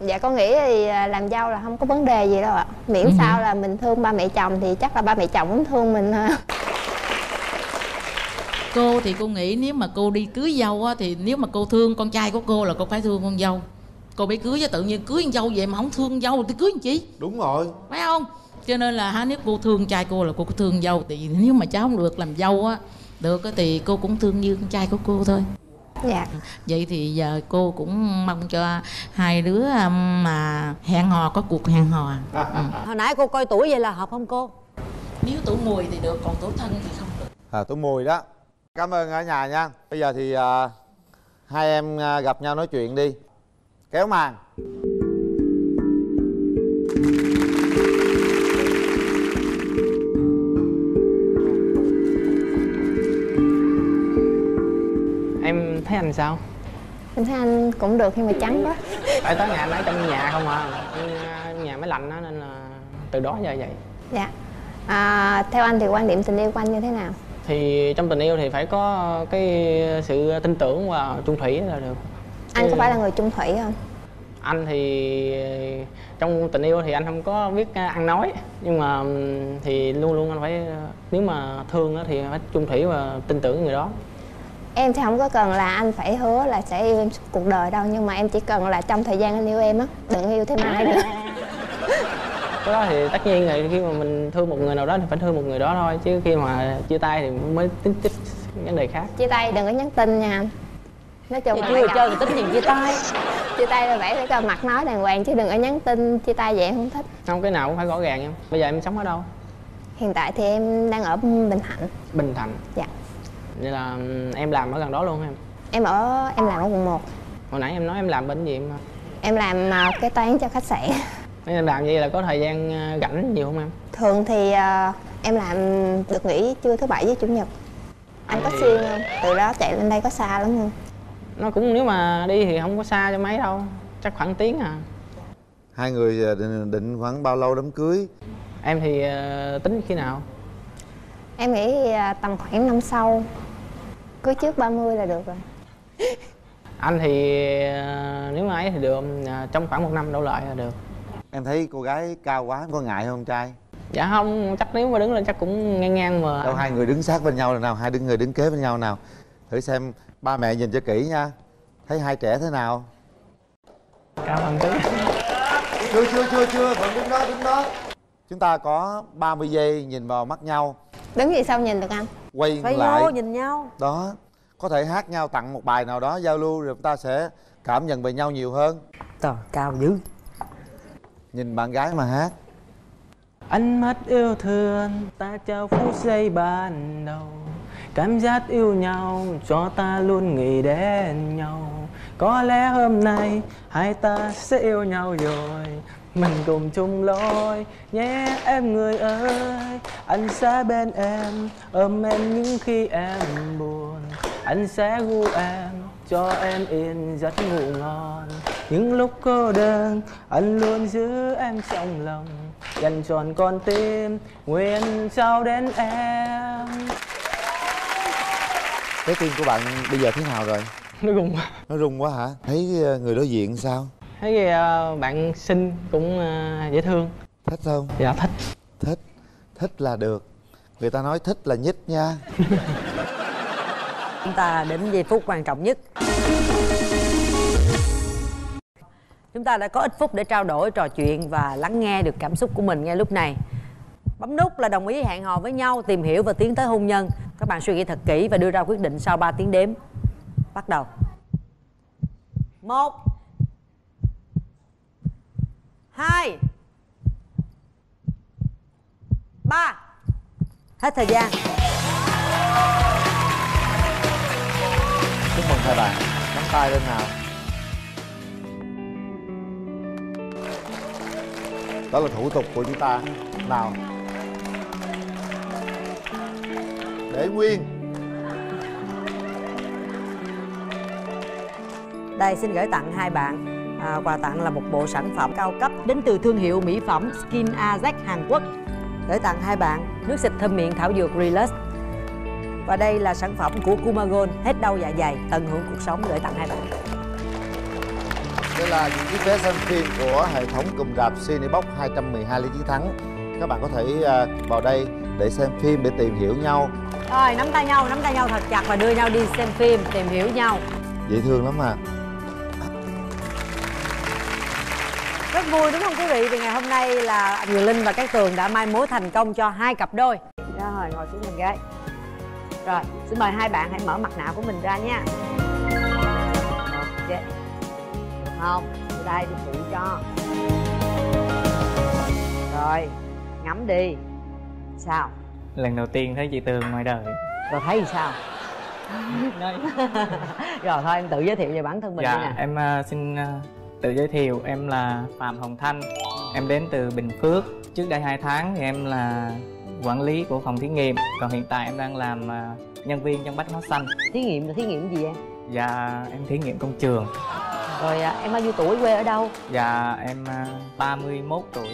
Dạ con nghĩ thì làm dâu là không có vấn đề gì đâu ạ. Miễn ừ. sao là mình thương ba mẹ chồng thì chắc là ba mẹ chồng cũng thương mình ha. Cô thì cô nghĩ nếu mà cô đi cưới dâu á, thì nếu mà cô thương con trai của cô là cô phải thương con dâu. Cô bị cưới chứ tự nhiên cưới con dâu vậy mà không thương dâu thì cưới làm chi? Đúng rồi. Phải không? Cho nên là ha, nếu cô thương trai cô là cô cũng thương dâu. Thì nếu mà cháu không được làm dâu á, được thì cô cũng thương như con trai của cô thôi. Dạ. Vậy thì giờ cô cũng mong cho hai đứa mà hẹn hò, có cuộc hẹn hò. ừ. Hồi nãy cô coi tuổi vậy là hợp không cô? Nếu tuổi mùi thì được, còn tuổi thân thì không được. À, tuổi mùi đó. Cảm ơn ở nhà nha. Bây giờ thì uh, hai em uh, gặp nhau nói chuyện đi. Kéo màn. Em thấy anh sao? Em thấy anh cũng được nhưng mà trắng quá. Tại tối ngày anh ở trong nhà không à, nhà mới lạnh đó nên là từ đó giờ vậy. Dạ. À, theo anh thì quan điểm tình yêu của anh như thế nào? Thì trong tình yêu thì phải có cái sự tin tưởng và chung thủy là được. Anh có phải là người chung thủy không? Anh thì trong tình yêu thì anh không có biết ăn nói. Nhưng mà thì luôn luôn anh phải, nếu mà thương thì phải chung thủy và tin tưởng người đó. Em thì không có cần là anh phải hứa là sẽ yêu em suốt cuộc đời đâu. Nhưng mà em chỉ cần là trong thời gian anh yêu em á, đừng yêu thêm ai nữa. Cái đó thì tất nhiên là khi mà mình thương một người nào đó thì phải thương một người đó thôi. Chứ khi mà chia tay thì mới tính tích vấn đề khác. Chia tay đừng có nhắn tin nha anh. Nói chung là người chơi thì tính gì chia tay. Chia tay là phải có mặt nói đàng hoàng chứ đừng có nhắn tin chia tay vậy em không thích. Không, cái nào cũng phải rõ ràng em. Bây giờ em sống ở đâu? Hiện tại thì em đang ở Bình Thạnh. Bình Thạnh? Dạ. Vậy là em làm ở gần đó luôn em? Em ở... em làm ở quận một. Hồi nãy em nói em làm bên gì em? Em làm kế toán cho khách sạn. Em làm vậy là có thời gian rảnh nhiều không em? Thường thì uh, em làm được nghỉ trưa thứ bảy với chủ nhật. Anh có xuyên không? Từ đó chạy lên đây có xa lắm không? Nó cũng nếu mà đi thì không có xa cho mấy đâu. Chắc khoảng tiếng à. Hai người định, định khoảng bao lâu đám cưới? Em thì uh, tính khi nào? Em nghĩ uh, tầm khoảng năm sau. Cưới trước ba mươi là được rồi. Anh thì uh, nếu mà ấy thì được, uh, trong khoảng một năm đổ lại là được. Em thấy cô gái cao quá có ngại không trai? Dạ không, chắc nếu mà đứng lên chắc cũng ngang ngang mà. Đâu hai người đứng sát bên nhau nào, hai đứa người đứng kế bên nhau nào. Thử xem ba mẹ nhìn cho kỹ nha. Thấy hai trẻ thế nào? Cảm ơn chú. Chưa chưa chưa chưa, vẫn đứng đó đứng đó. Chúng ta có ba mươi giây nhìn vào mắt nhau. Đứng gì sao nhìn được anh? Quay phải lại. Vô, nhìn nhau. Đó, có thể hát nhau, tặng một bài nào đó giao lưu rồi chúng ta sẽ cảm nhận về nhau nhiều hơn. Trời, cao dữ. Nhìn bạn gái mà hát. Ánh mắt yêu thương ta trao phút giây ban đầu. Cảm giác yêu nhau cho ta luôn nghĩ đến nhau. Có lẽ hôm nay hai ta sẽ yêu nhau rồi, mình cùng chung lối nhé em người ơi. Anh sẽ bên em, ôm em những khi em buồn, anh sẽ ru em cho em yên giấc ngủ ngon. Những lúc cô đơn anh luôn giữ em trong lòng, dành trọn con tim nguyện trao đến em. Trái tim của bạn bây giờ thế nào rồi? Nó rung quá. Nó rung quá hả? Thấy người đối diện sao? Thấy uh, bạn xinh cũng uh, dễ thương. Thích không? Dạ thích. Thích. Thích là được. Người ta nói thích là nhất nha. Chúng ta đến giây phút quan trọng nhất. Chúng ta đã có ít phút để trao đổi, trò chuyện và lắng nghe được cảm xúc của mình ngay lúc này. Bấm nút là đồng ý hẹn hò với nhau, tìm hiểu và tiến tới hôn nhân. Các bạn suy nghĩ thật kỹ và đưa ra quyết định sau ba tiếng đếm. Bắt đầu. Một hai ba. Hết thời gian. Chúc mừng hai bạn. Nắm tay lên nào. Đó là thủ tục của chúng ta. Nào. Để nguyên. Đây, xin gửi tặng hai bạn à, quà tặng là một bộ sản phẩm cao cấp đến từ thương hiệu mỹ phẩm Skin a dét Hàn Quốc. Gửi tặng hai bạn nước xịt thơm miệng thảo dược Relust. Và đây là sản phẩm của Kumagol, hết đau dạ dày, tận hưởng cuộc sống. Gửi tặng hai bạn. Đây là những chiếc vé xem phim của hệ thống cụm rạp Cinebox hai một hai Lý Thắng. Các bạn có thể vào đây để xem phim, để tìm hiểu nhau. Rồi, nắm tay nhau, nắm tay nhau thật chặt và đưa nhau đi xem phim, tìm hiểu nhau. Dễ thương lắm à. Rất vui đúng không quý vị? Vì ngày hôm nay là Quyền Linh và Cát Tường đã mai mối thành công cho hai cặp đôi. Rồi, ngồi xuống mình ghế. Rồi, xin mời hai bạn hãy mở mặt nạ của mình ra nha. Ok. Được không? Từ đây tôi phụ cho. Rồi, ngắm đi. Sao? Lần đầu tiên thấy chị Tường ngoài đời. Rồi thấy sao? Rồi thôi em tự giới thiệu về bản thân mình. Dạ, nè. Em uh, xin uh, tự giới thiệu. Em là Phạm Hồng Thanh. Em đến từ Bình Phước. Trước đây hai tháng thì em là quản lý của phòng thí nghiệm. Còn hiện tại em đang làm uh, nhân viên trong bách hóa xanh. Thí nghiệm là thí nghiệm gì em? Dạ, em thí nghiệm công trường. Rồi uh, em bao nhiêu tuổi, quê ở đâu? Dạ, em uh, ba mươi mốt tuổi.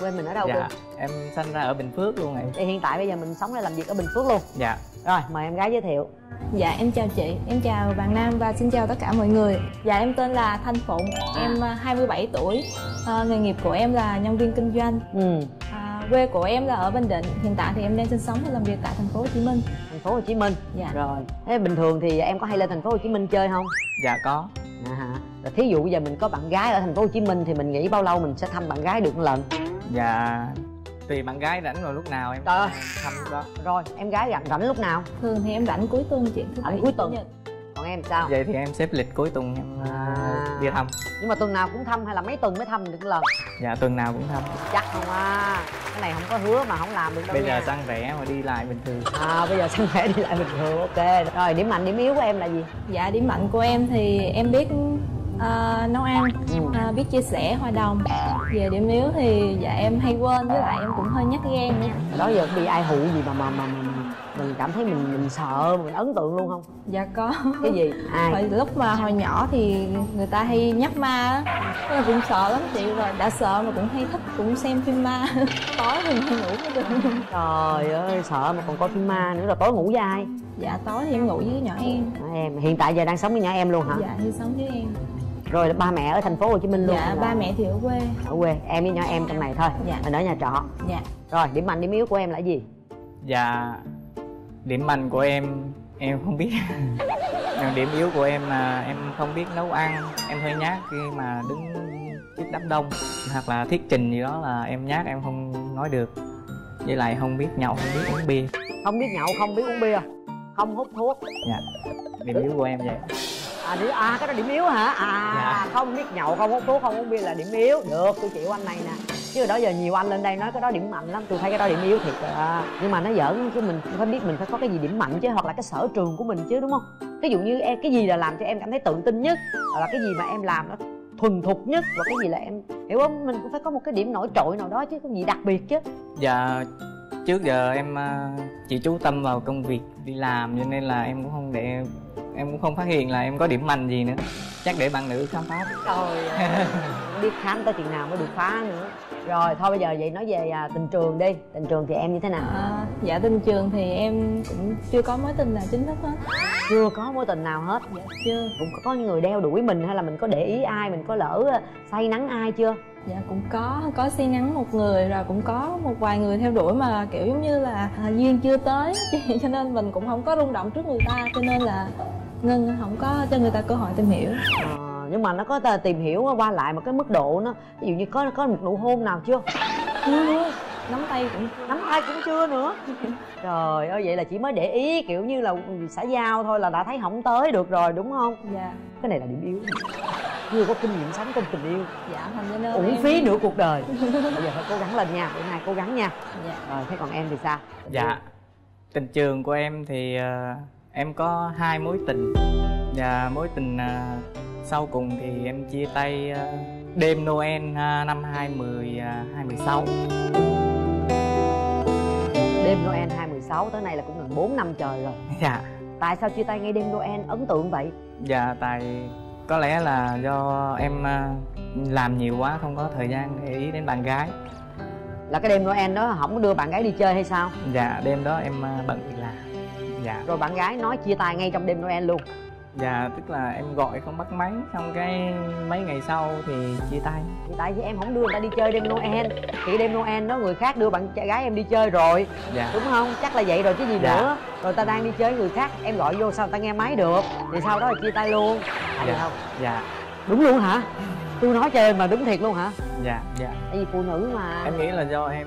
Quê mình ở đâu? Dạ, luôn? Em sinh ra ở Bình Phước luôn ạ. Hiện tại bây giờ mình sống ra làm việc ở Bình Phước luôn. Dạ. Rồi, mời em gái giới thiệu. Dạ, em chào chị, em chào bạn Nam và xin chào tất cả mọi người. Dạ, em tên là Thanh Phụng, em hai mươi bảy tuổi. À, nghề nghiệp của em là nhân viên kinh doanh. Ừ. À, quê của em là ở Bình Định. Hiện tại thì em đang sinh sống và làm việc tại thành phố Hồ Chí Minh. Thành phố Hồ Chí Minh. Dạ. Rồi. Thế bình thường thì em có hay lên thành phố Hồ Chí Minh chơi không? Dạ có. À hả. Rồi, thí dụ bây giờ mình có bạn gái ở thành phố Hồ Chí Minh thì mình nghĩ bao lâu mình sẽ thăm bạn gái được một lần? Dạ, tùy bạn gái rảnh rồi lúc nào em Tờ. thăm đó. Rồi, em gái rảnh rảnh lúc nào? Thường thì em rảnh cuối tuần chị. Rảnh cuối tuần. Còn em sao? Vậy thì em xếp lịch cuối tuần em à. đi thăm. Nhưng mà tuần nào cũng thăm hay là mấy tuần mới thăm được lần? Dạ, tuần nào cũng thăm. Chắc không à. Cái này không có hứa mà không làm được đâu. Bây nha. giờ săn rẻ mà đi lại bình thường. À, bây giờ săn rẻ đi lại bình thường. Ok. Rồi, điểm mạnh, điểm yếu của em là gì? Dạ, điểm mạnh của em thì em biết À, nấu ăn, à, biết chia sẻ, hòa đồng. Về điểm yếu thì dạ em hay quên, với lại em cũng hơi nhát gan nữa. Đó giờ bị ai hụ gì mà mà mà mình cảm thấy mình mình sợ, mình ấn tượng luôn không? Dạ có. Cái gì? Ai? Hồi, lúc mà hồi nhỏ thì người ta hay nhắc ma á, cũng sợ lắm chị, rồi đã sợ mà cũng hay thích cũng xem phim ma. Tối thì mình ngủ mới được. Trời ơi, sợ mà còn coi phim ma nữa. Rồi tối ngủ với ai? Dạ tối thì em ngủ với nhỏ em. Em hiện tại giờ đang sống với nhỏ em luôn hả? Dạ, thì sống với em. Rồi ba mẹ ở thành phố Hồ Chí Minh luôn? Dạ, ba là... mẹ thì ở quê. Ở quê, em với nhỏ em trong này thôi. Dạ. Mình ở nhà trọ. Dạ. Rồi, điểm mạnh, điểm yếu của em là gì? Dạ, điểm mạnh của em, em không biết. Điểm yếu của em là em không biết nấu ăn. Em hơi nhát khi mà đứng trước đám đông. Hoặc là thuyết trình gì đó là em nhát, em không nói được. Với lại không biết nhậu, không biết uống bia. Không biết nhậu, không biết uống bia. Không hút thuốc. Dạ, điểm yếu của em vậy. À, điểm, à cái đó điểm yếu hả? À dạ. Không biết nhậu, không hút thuốc, không uống bia là điểm yếu. Được, tôi chịu anh này nè. Chứ đó giờ nhiều anh lên đây nói cái đó điểm mạnh lắm. Tôi thấy cái đó điểm yếu thiệt à. Nhưng mà nó giỡn chứ mình phải biết mình phải có cái gì điểm mạnh chứ. Hoặc là cái sở trường của mình chứ đúng không? Ví dụ như em, cái gì là làm cho em cảm thấy tự tin nhất, hoặc là cái gì mà em làm nó thuần thục nhất, và cái gì là em hiểu không, mình cũng phải có một cái điểm nổi trội nào đó chứ, không gì đặc biệt chứ. Dạ trước giờ em chỉ chú tâm vào công việc đi làm, cho nên là em cũng không để em cũng không phát hiện là em có điểm mạnh gì nữa. Chắc để bạn nữ khám phá. Trời ơi, biết khám tới chuyện nào mới được phá nữa. Rồi thôi bây giờ vậy nói về à, tình trường đi. Tình trường thì em như thế nào? À, dạ tình trường thì em cũng chưa có mối tình nào chính thức hết. Chưa có mối tình nào hết? Dạ chưa. Cũng có người đeo đuổi mình hay là mình có để ý ai, mình có lỡ say nắng ai chưa? Dạ cũng có, có say nắng một người, rồi cũng có một vài người theo đuổi mà kiểu giống như là à, duyên chưa tới. Cho nên mình cũng không có rung động trước người ta, cho nên là ngưng, không có cho người ta cơ hội tìm hiểu. À, nhưng mà nó có tìm hiểu qua lại một cái mức độ nó, ví dụ như có có một nụ hôn nào chưa? Chưa. Nắm tay cũng nắm tay cũng chưa nữa. Trời ơi, vậy là chỉ mới để ý kiểu như là xã giao thôi là đã thấy không tới được rồi đúng không? Dạ. Cái này là điểm yếu. Chưa có kinh nghiệm sống trong tình yêu. Dạ, thành ra nên uổng phí nửa cuộc đời. Bây giờ phải cố gắng lên nha, bữa nay cố gắng nha. Dạ. Rồi thế còn em thì sao? Dạ. Tình trường của em thì uh... em có hai mối tình. Và mối tình à, sau cùng thì em chia tay à, đêm Noel à, năm hai không một sáu. Đêm Noel hai không một sáu tới nay là cũng gần bốn năm trời rồi. Dạ. Tại sao chia tay ngay đêm Noel ấn tượng vậy? Dạ tại có lẽ là do em à, làm nhiều quá, không có thời gian để ý đến bạn gái. Là cái đêm Noel đó không có đưa bạn gái đi chơi hay sao? Dạ đêm đó em à, bận việc làm. Dạ. Rồi bạn gái nói chia tay ngay trong đêm Noel luôn. Dạ tức là em gọi không bắt máy, xong cái mấy ngày sau thì chia tay. Thì tại vì em không đưa người ta đi chơi đêm Noel, thì đêm Noel đó người khác đưa bạn gái em đi chơi rồi. Dạ. Đúng không? Chắc là vậy rồi chứ gì dạ. nữa. Rồi ta đang đi chơi người khác, em gọi vô sao ta nghe máy được, thì sau đó là chia tay luôn. Phải dạ. không? Dạ. Đúng luôn hả? Tôi nói chơi mà đúng thiệt luôn hả? Dạ. Dạ. Tại vì phụ nữ mà. Em nghĩ là do em.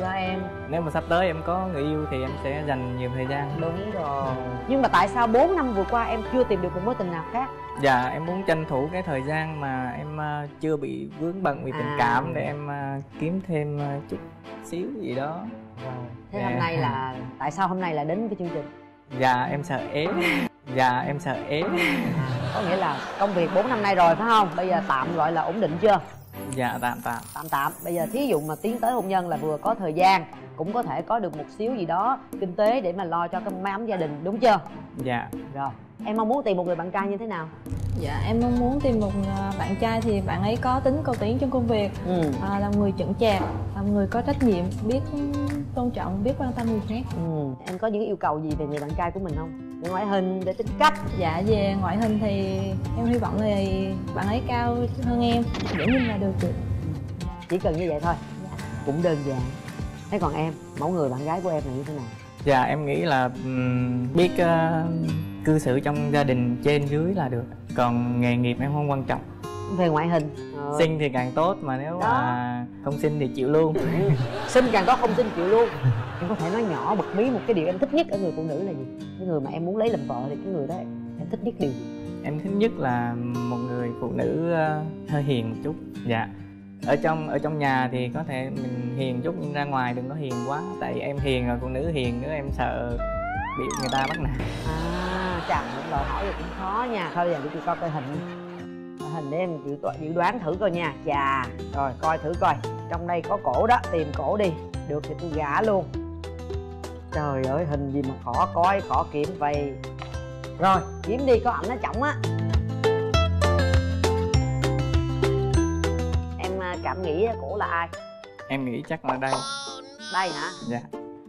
Do em. Nếu mà sắp tới em có người yêu thì em sẽ dành nhiều thời gian. Đúng rồi. Nhưng mà tại sao bốn năm vừa qua em chưa tìm được một mối tình nào khác? Dạ em muốn tranh thủ cái thời gian mà em chưa bị vướng bận vì à. tình cảm để em kiếm thêm chút xíu gì đó. Thế để... hôm nay là tại sao hôm nay là đến với chương trình? Dạ em sợ ế. Dạ em sợ ế. Có nghĩa là công việc bốn năm nay rồi phải không? Bây giờ tạm gọi là ổn định chưa? Dạ tạm tạm tạm tạm bây giờ thí dụ mà tiến tới hôn nhân là vừa có thời gian, cũng có thể có được một xíu gì đó kinh tế để mà lo cho cái mái ấm gia đình, đúng chưa? Dạ. Rồi em mong muốn tìm một người bạn trai như thế nào? Dạ em mong muốn tìm một bạn trai thì bạn ấy có tính cầu tiến trong công việc, ừ. à, là người chững chạc, là người có trách nhiệm, biết tôn trọng, biết quan tâm người khác. Ừ. Em có những yêu cầu gì về người bạn trai của mình không? Về ngoại hình, để tính cách. Dạ về ngoại hình thì em hy vọng là bạn ấy cao hơn em, dễ nhìn là được được. Chỉ cần như vậy thôi. Dạ. Cũng đơn giản. Thế còn em, mẫu người bạn gái của em là như thế nào? Dạ em nghĩ là um, biết uh, cư xử trong gia đình trên dưới là được. Còn nghề nghiệp em không quan trọng. Về ngoại hình ừ. xinh thì càng tốt, mà nếu đó. Mà không xinh thì chịu luôn. Xinh càng tốt, không xinh chịu luôn. Em có thể nói nhỏ bật mí một cái điều em thích nhất ở người phụ nữ là gì? Cái người mà em muốn lấy làm vợ thì cái người đó em thích nhất điều gì? Em thích nhất là một người phụ nữ uh, hơi hiền một chút. Dạ. Ở trong ở trong nhà thì có thể mình hiền chút, nhưng ra ngoài đừng có hiền quá. Tại em hiền rồi phụ nữ hiền nữa em sợ bị người ta bắt nạt. À, chà, cũng đòi hỏi là cũng khó nha. Thôi bây giờ để tôi coi cái hình hình để em dự đoán thử coi nha. Chà, rồi coi thử coi. Trong đây có cổ đó, tìm cổ đi. Được thì tôi gả luôn. Trời ơi, hình gì mà khó coi, khó kiếm vậy. Rồi, kiếm đi, có ảnh nó trọng á. Em cảm nghĩ cổ là ai? Em nghĩ chắc là đây. Đây hả? Dạ.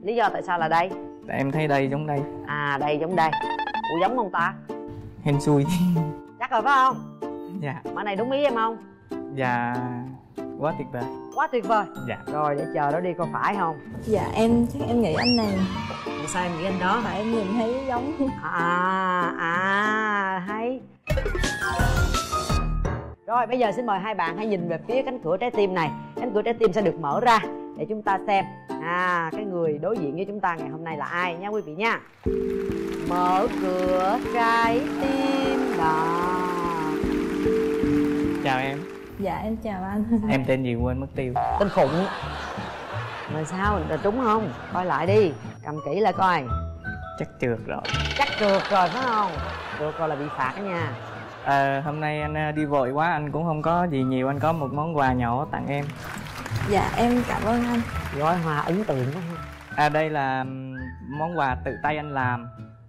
Lý do tại sao là đây? Tại em thấy đây giống đây. À, đây giống đây. Ủa giống không ta? Hên xui. Chắc rồi phải không? Dạ. Mã này đúng ý em không? Dạ. Quá tuyệt vời. Quá tuyệt vời. Dạ. Rồi để chờ đó đi coi phải không? Dạ em chắc em nghĩ anh này. Tại sao em nghĩ anh đó? Tại em nhìn thấy giống. À à hay. Rồi bây giờ xin mời hai bạn hãy nhìn về phía cánh cửa trái tim này. Cánh cửa trái tim sẽ được mở ra để chúng ta xem à cái người đối diện với chúng ta ngày hôm nay là ai nha quý vị nha. Mở cửa trái tim đó. Chào em. Dạ em chào anh. Em tên gì quên mất tiêu. Tên Phụng. Mà sao, rồi trúng không? Coi lại đi, cầm kỹ lại coi. Chắc trượt rồi. Chắc trượt rồi phải không? Trượt rồi là bị phạt đó nha. À, hôm nay anh đi vội quá, anh cũng không có gì nhiều, anh có một món quà nhỏ tặng em. Dạ em cảm ơn anh. Gói hoa ấn tượng quá. À đây là món quà tự tay anh làm.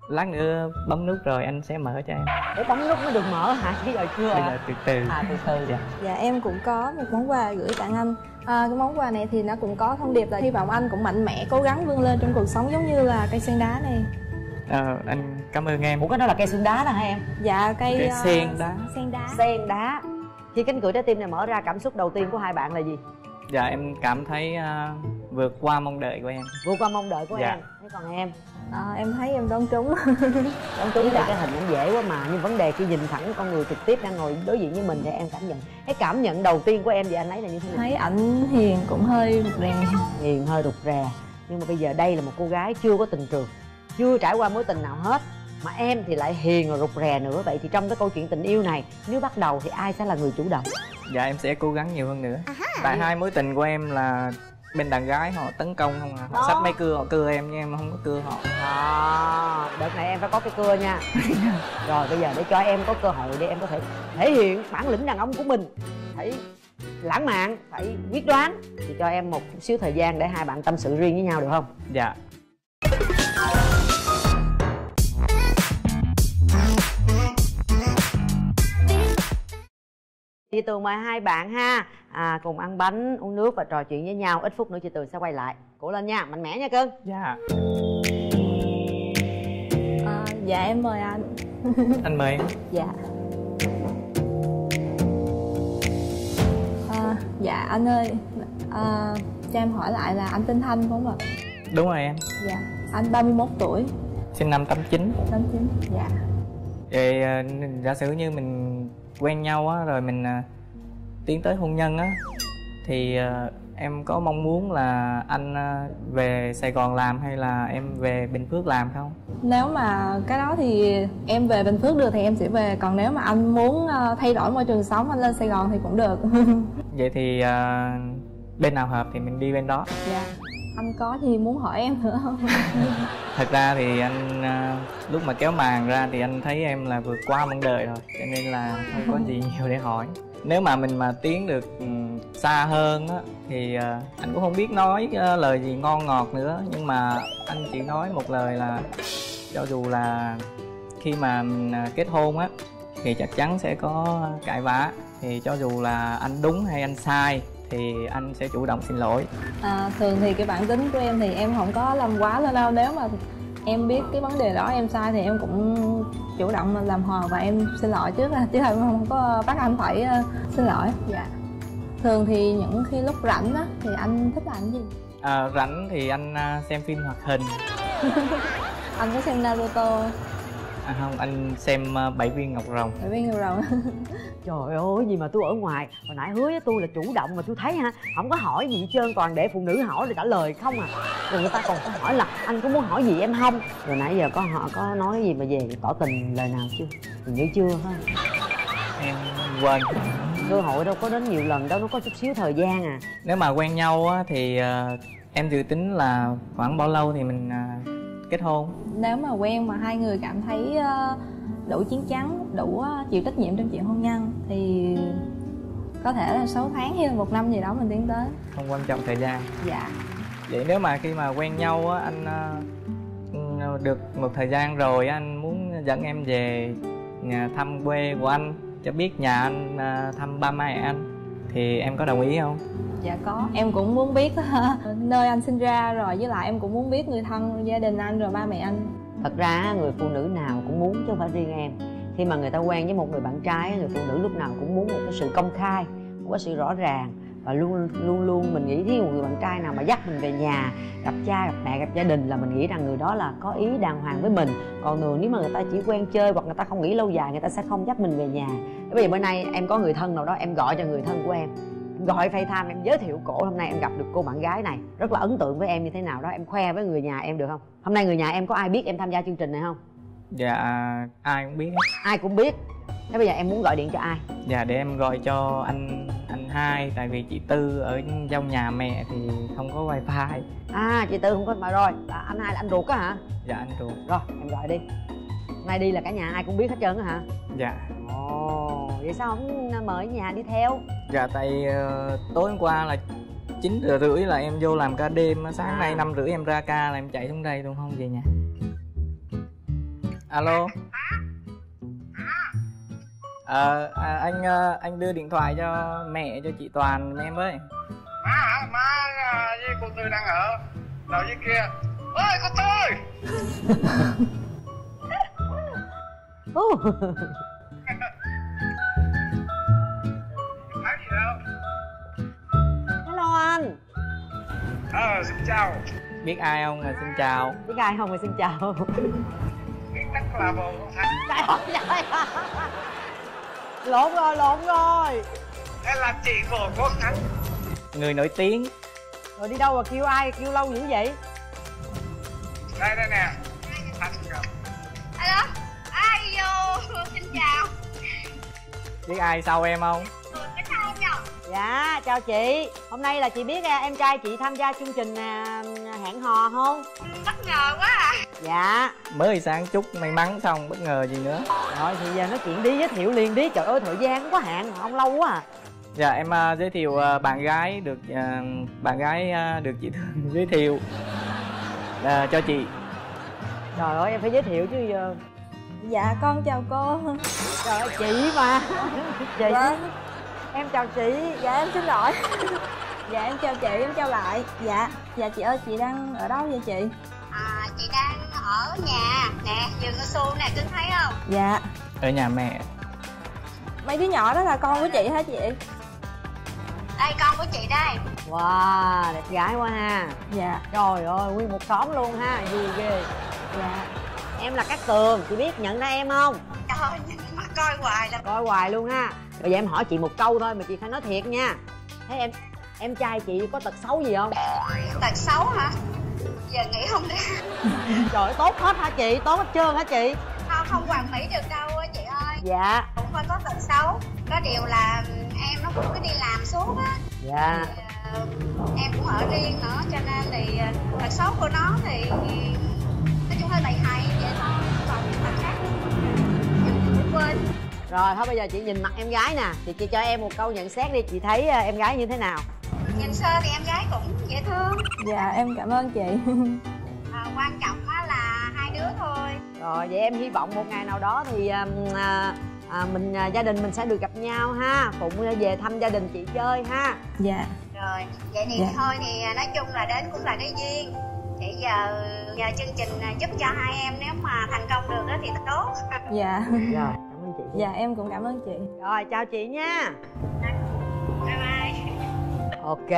Lát nữa bấm nút rồi anh sẽ mở cho em. Để bấm nút mới được mở hả? Bây giờ chưa ạ? Từ từ. À từ từ. Dạ. Dạ em cũng có một món quà gửi tặng anh. À, cái món quà này thì nó cũng có thông điệp là hy vọng anh cũng mạnh mẽ cố gắng vươn lên trong cuộc sống giống như là cây sen đá này. Ờ, anh cảm ơn em. Ủa cái đó là cây sen đá đó hả em? Dạ cây, cây sen uh, đá. Sen đá. Sen đá. Khi cánh cửa trái tim này mở ra, cảm xúc đầu tiên của hai bạn là gì? Dạ em cảm thấy uh, vượt qua mong đợi của em. Vượt qua mong đợi của dạ. em. Thế còn em? À, em thấy em đoán trúng. Đoán trúng là cái hình cũng dễ quá mà, nhưng vấn đề khi nhìn thẳng con người trực tiếp đang ngồi đối diện với mình thì em cảm nhận, cái cảm nhận đầu tiên của em về anh ấy là như thế nào? Thấy ảnh hiền, cũng hơi rụt rè. Hiền hơi rụt rè, nhưng mà bây giờ đây là một cô gái chưa có tình trường, chưa trải qua mối tình nào hết, mà em thì lại hiền rồi rụt rè nữa. Vậy thì trong cái câu chuyện tình yêu này, nếu bắt đầu thì ai sẽ là người chủ động? Dạ em sẽ cố gắng nhiều hơn nữa. Aha. Tại hai mối tình của em là bên đàn gái họ tấn công không à, họ đó. Sắp máy cưa họ cưa em nhưng em không có cưa họ. À, đợt này em phải có cái cưa nha. Rồi bây giờ để cho em có cơ hội để em có thể thể hiện bản lĩnh đàn ông của mình, phải lãng mạn, phải quyết đoán, thì cho em một xíu thời gian để hai bạn tâm sự riêng với nhau được không? Dạ. Chị Tường mời hai bạn ha, à, cùng ăn bánh, uống nước và trò chuyện với nhau. Ít phút nữa chị Tường sẽ quay lại. Cố lên nha, mạnh mẽ nha cưng. Dạ. À, dạ em mời anh. Anh mời em. Dạ. À, dạ anh ơi, à, cho em hỏi lại là anh tên Thanh không ạ? Đúng rồi em. Dạ. Anh ba mươi mốt tuổi. Sinh năm tám chín. tám chín. Dạ. Vậy giả sử như mình quen nhau á, rồi mình à, tiến tới hôn nhân á, thì à, em có mong muốn là anh à, về Sài Gòn làm hay là em về Bình Phước làm không? Nếu mà cái đó thì em về Bình Phước được thì em sẽ về. Còn nếu mà anh muốn à, thay đổi môi trường sống, anh lên Sài Gòn thì cũng được. Vậy thì à, bên nào hợp thì mình đi bên đó. Dạ. Anh có gì muốn hỏi em nữa không? Thật ra thì anh à, lúc mà kéo màn ra thì anh thấy em là vượt qua mong đợi rồi, cho nên là không có gì nhiều để hỏi. Nếu mà mình mà tiến được xa hơn á, thì à, anh cũng không biết nói à, lời gì ngon ngọt nữa. Nhưng mà anh chỉ nói một lời là cho dù là khi mà mình kết hôn á thì chắc chắn sẽ có cãi vã, thì cho dù là anh đúng hay anh sai thì anh sẽ chủ động xin lỗi. À, thường thì cái bản tính của em thì em không có làm quá lên đâu. Nếu mà em biết cái vấn đề đó em sai thì em cũng chủ động làm hòa và em xin lỗi trước là, chứ không, không có bắt anh phải xin lỗi. Dạ. Thường thì những khi lúc rảnh á thì anh thích làm gì? À, rảnh thì anh xem phim hoạt hình. Anh có xem Naruto? À không, anh xem Bảy Viên Ngọc Rồng. Bảy Viên Ngọc Rồng. Trời ơi, gì mà tôi ở ngoài hồi nãy hứa với tôi là chủ động mà tôi thấy ha, không có hỏi gì hết trơn, toàn để phụ nữ hỏi rồi trả lời không à. Rồi người ta còn có hỏi là anh có muốn hỏi gì em không. Rồi nãy giờ có họ có nói gì mà về tỏ tình lời nào chưa? Mình nghĩ chưa ha. Em quên. Cơ hội đâu có đến nhiều lần đâu, nó có chút xíu thời gian à. Nếu mà quen nhau á thì uh, em dự tính là khoảng bao lâu thì mình uh, kết hôn? Nếu mà quen mà hai người cảm thấy uh, đủ chín chắn, đủ chịu trách nhiệm trong chuyện hôn nhân thì có thể là sáu tháng hay là một năm gì đó mình tiến tới. Không quan trọng thời gian. Dạ. Vậy nếu mà khi mà quen nhau á, anh được một thời gian rồi anh muốn dẫn em về nhà thăm quê của anh, cho biết nhà anh, thăm ba mẹ anh, thì em có đồng ý không? Dạ có, em cũng muốn biết nơi anh sinh ra, rồi với lại em cũng muốn biết người thân gia đình anh rồi ba mẹ anh. Thật ra người phụ nữ nào cũng muốn chứ không phải riêng em. Khi mà người ta quen với một người bạn trai, người phụ nữ lúc nào cũng muốn một cái sự công khai, một cái sự rõ ràng. Và luôn luôn luôn mình nghĩ thiếu một người bạn trai nào mà dắt mình về nhà, gặp cha, gặp mẹ, gặp gia đình là mình nghĩ rằng người đó là có ý đàng hoàng với mình. Còn người nếu mà người ta chỉ quen chơi hoặc người ta không nghĩ lâu dài, người ta sẽ không dắt mình về nhà. Bây giờ bữa nay em có người thân nào đó, em gọi cho người thân của em, gọi FaceTime em giới thiệu cổ hôm nay em gặp được cô bạn gái này rất là ấn tượng với em như thế nào đó, em khoe với người nhà em được không? Hôm nay người nhà em có ai biết em tham gia chương trình này không? Dạ ai cũng biết. Ai cũng biết. Thế bây giờ em muốn gọi điện cho ai? Dạ để em gọi cho anh anh hai, tại vì chị Tư ở trong nhà mẹ thì không có wifi. À, chị Tư không có wifi rồi. Là anh hai là anh ruột á hả? Dạ anh ruột. Rồi em gọi đi. Nay đi là cả nhà ai cũng biết hết trơn á hả? Dạ. Ồ, vậy sao không mời nhà đi theo? Dạ tại uh, tối hôm qua là chín giờ rưỡi là em vô làm ca đêm, sáng à. nay năm rưỡi em ra ca là em chạy xuống đây luôn, không về nhà. Alo. Ờ, à, à, anh anh đưa điện thoại cho mẹ, cho chị Toàn em với. Má hả? Má với cô Tư đang ở đầu dưới kia. Ôi cô Tư. Hello anh. Ờ, xin chào. Biết ai không là xin chào. Biết ai không là xin chào. Biết chắc là bồ con Thành. Trời ơi. Lộn rồi, lộn rồi. Em là chị của cô Thắng, người nổi tiếng. Rồi đi đâu mà kêu ai, kêu lâu dữ vậy? Đây, đây nè. Alo, ai vô, xin chào. Biết ai sau em không? Ừ, cái sau không? Dạ, chào chị. Hôm nay là chị biết em trai chị tham gia chương trình Hẹn Hò không? Bất ngờ quá à. Dạ. Mới sáng chúc may mắn xong, bất ngờ gì nữa. Rồi thì giờ nói chuyện đi, giới thiệu liền đi. Trời ơi thời gian quá hạn, ông lâu quá à. Dạ em uh, giới thiệu uh, bạn gái được uh, bạn gái uh, được chị Thương giới thiệu uh, cho chị. Trời ơi em phải giới thiệu chứ giờ. Dạ con chào cô. Trời ơi chị mà. Chị. Vâng. Em chào chị. Dạ em xin lỗi. Dạ em chào chị, em chào lại. Dạ. Dạ chị ơi chị đang ở đâu vậy chị? À, chị đang ở nhà nè, vườn cao su nè, Cưng thấy không? Dạ. Ở nhà mẹ. Mấy đứa nhỏ đó là con của chị hả chị? Đây con của chị đây. Wow, đẹp gái quá ha. Dạ. Trời ơi, nguyên một xóm luôn ha, vui ghê. Dạ. Em là Cát Tường, chị biết nhận ra em không? Trời, mà coi hoài là coi hoài luôn ha. Bây giờ em hỏi chị một câu thôi mà chị phải nói thiệt nha. Thấy em em trai chị có tật xấu gì không? Tật xấu hả? Giờ nghĩ không ra. Trời ơi, tốt hết hả chị? Tốt hết trơn hả chị? Không, không hoàn mỹ được đâu chị ơi. Dạ. Cũng phải có tật xấu. Có điều là em nó cũng cứ đi làm suốt á. Dạ. Thì, uh, em cũng ở riêng nữa, cho nên thì uh, tật xấu của nó thì nói chung hơi bậy hại vậy thôi. Còn những tật khác cũng quên. Rồi thôi bây giờ chị nhìn mặt em gái nè, chị, chị cho em một câu nhận xét đi, chị thấy uh, em gái như thế nào? Nhìn sơ thì em gái cũng dễ thương. Dạ em cảm ơn chị. à, Quan trọng á là hai đứa thôi. Rồi vậy em hy vọng một ngày nào đó thì à, à, mình à, gia đình mình sẽ được gặp nhau ha. Phụng về thăm gia đình chị chơi ha. Dạ. Rồi vậy thì dạ. thôi thì nói chung là đến cũng là cái duyên. Thì giờ nhờ chương trình giúp cho hai em, nếu mà thành công được đó thì tốt. Dạ. Rồi cảm ơn chị. Dạ em cũng cảm ơn chị. Rồi chào chị nha. Bye bye. Ok,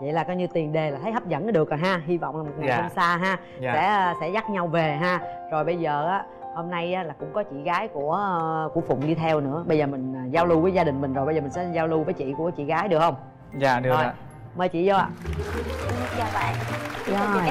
vậy là coi như tiền đề là thấy hấp dẫn nó được rồi ha. Hy vọng là một ngày dạ. không xa ha dạ. sẽ sẽ dắt nhau về ha. Rồi bây giờ á, hôm nay á, là cũng có chị gái của của Phụng đi theo nữa. Bây giờ mình giao lưu với gia đình mình rồi, bây giờ mình sẽ giao lưu với chị của chị gái được không? Dạ được rồi. Ạ. Mời chị vô ạ. Chào bạn. Rồi.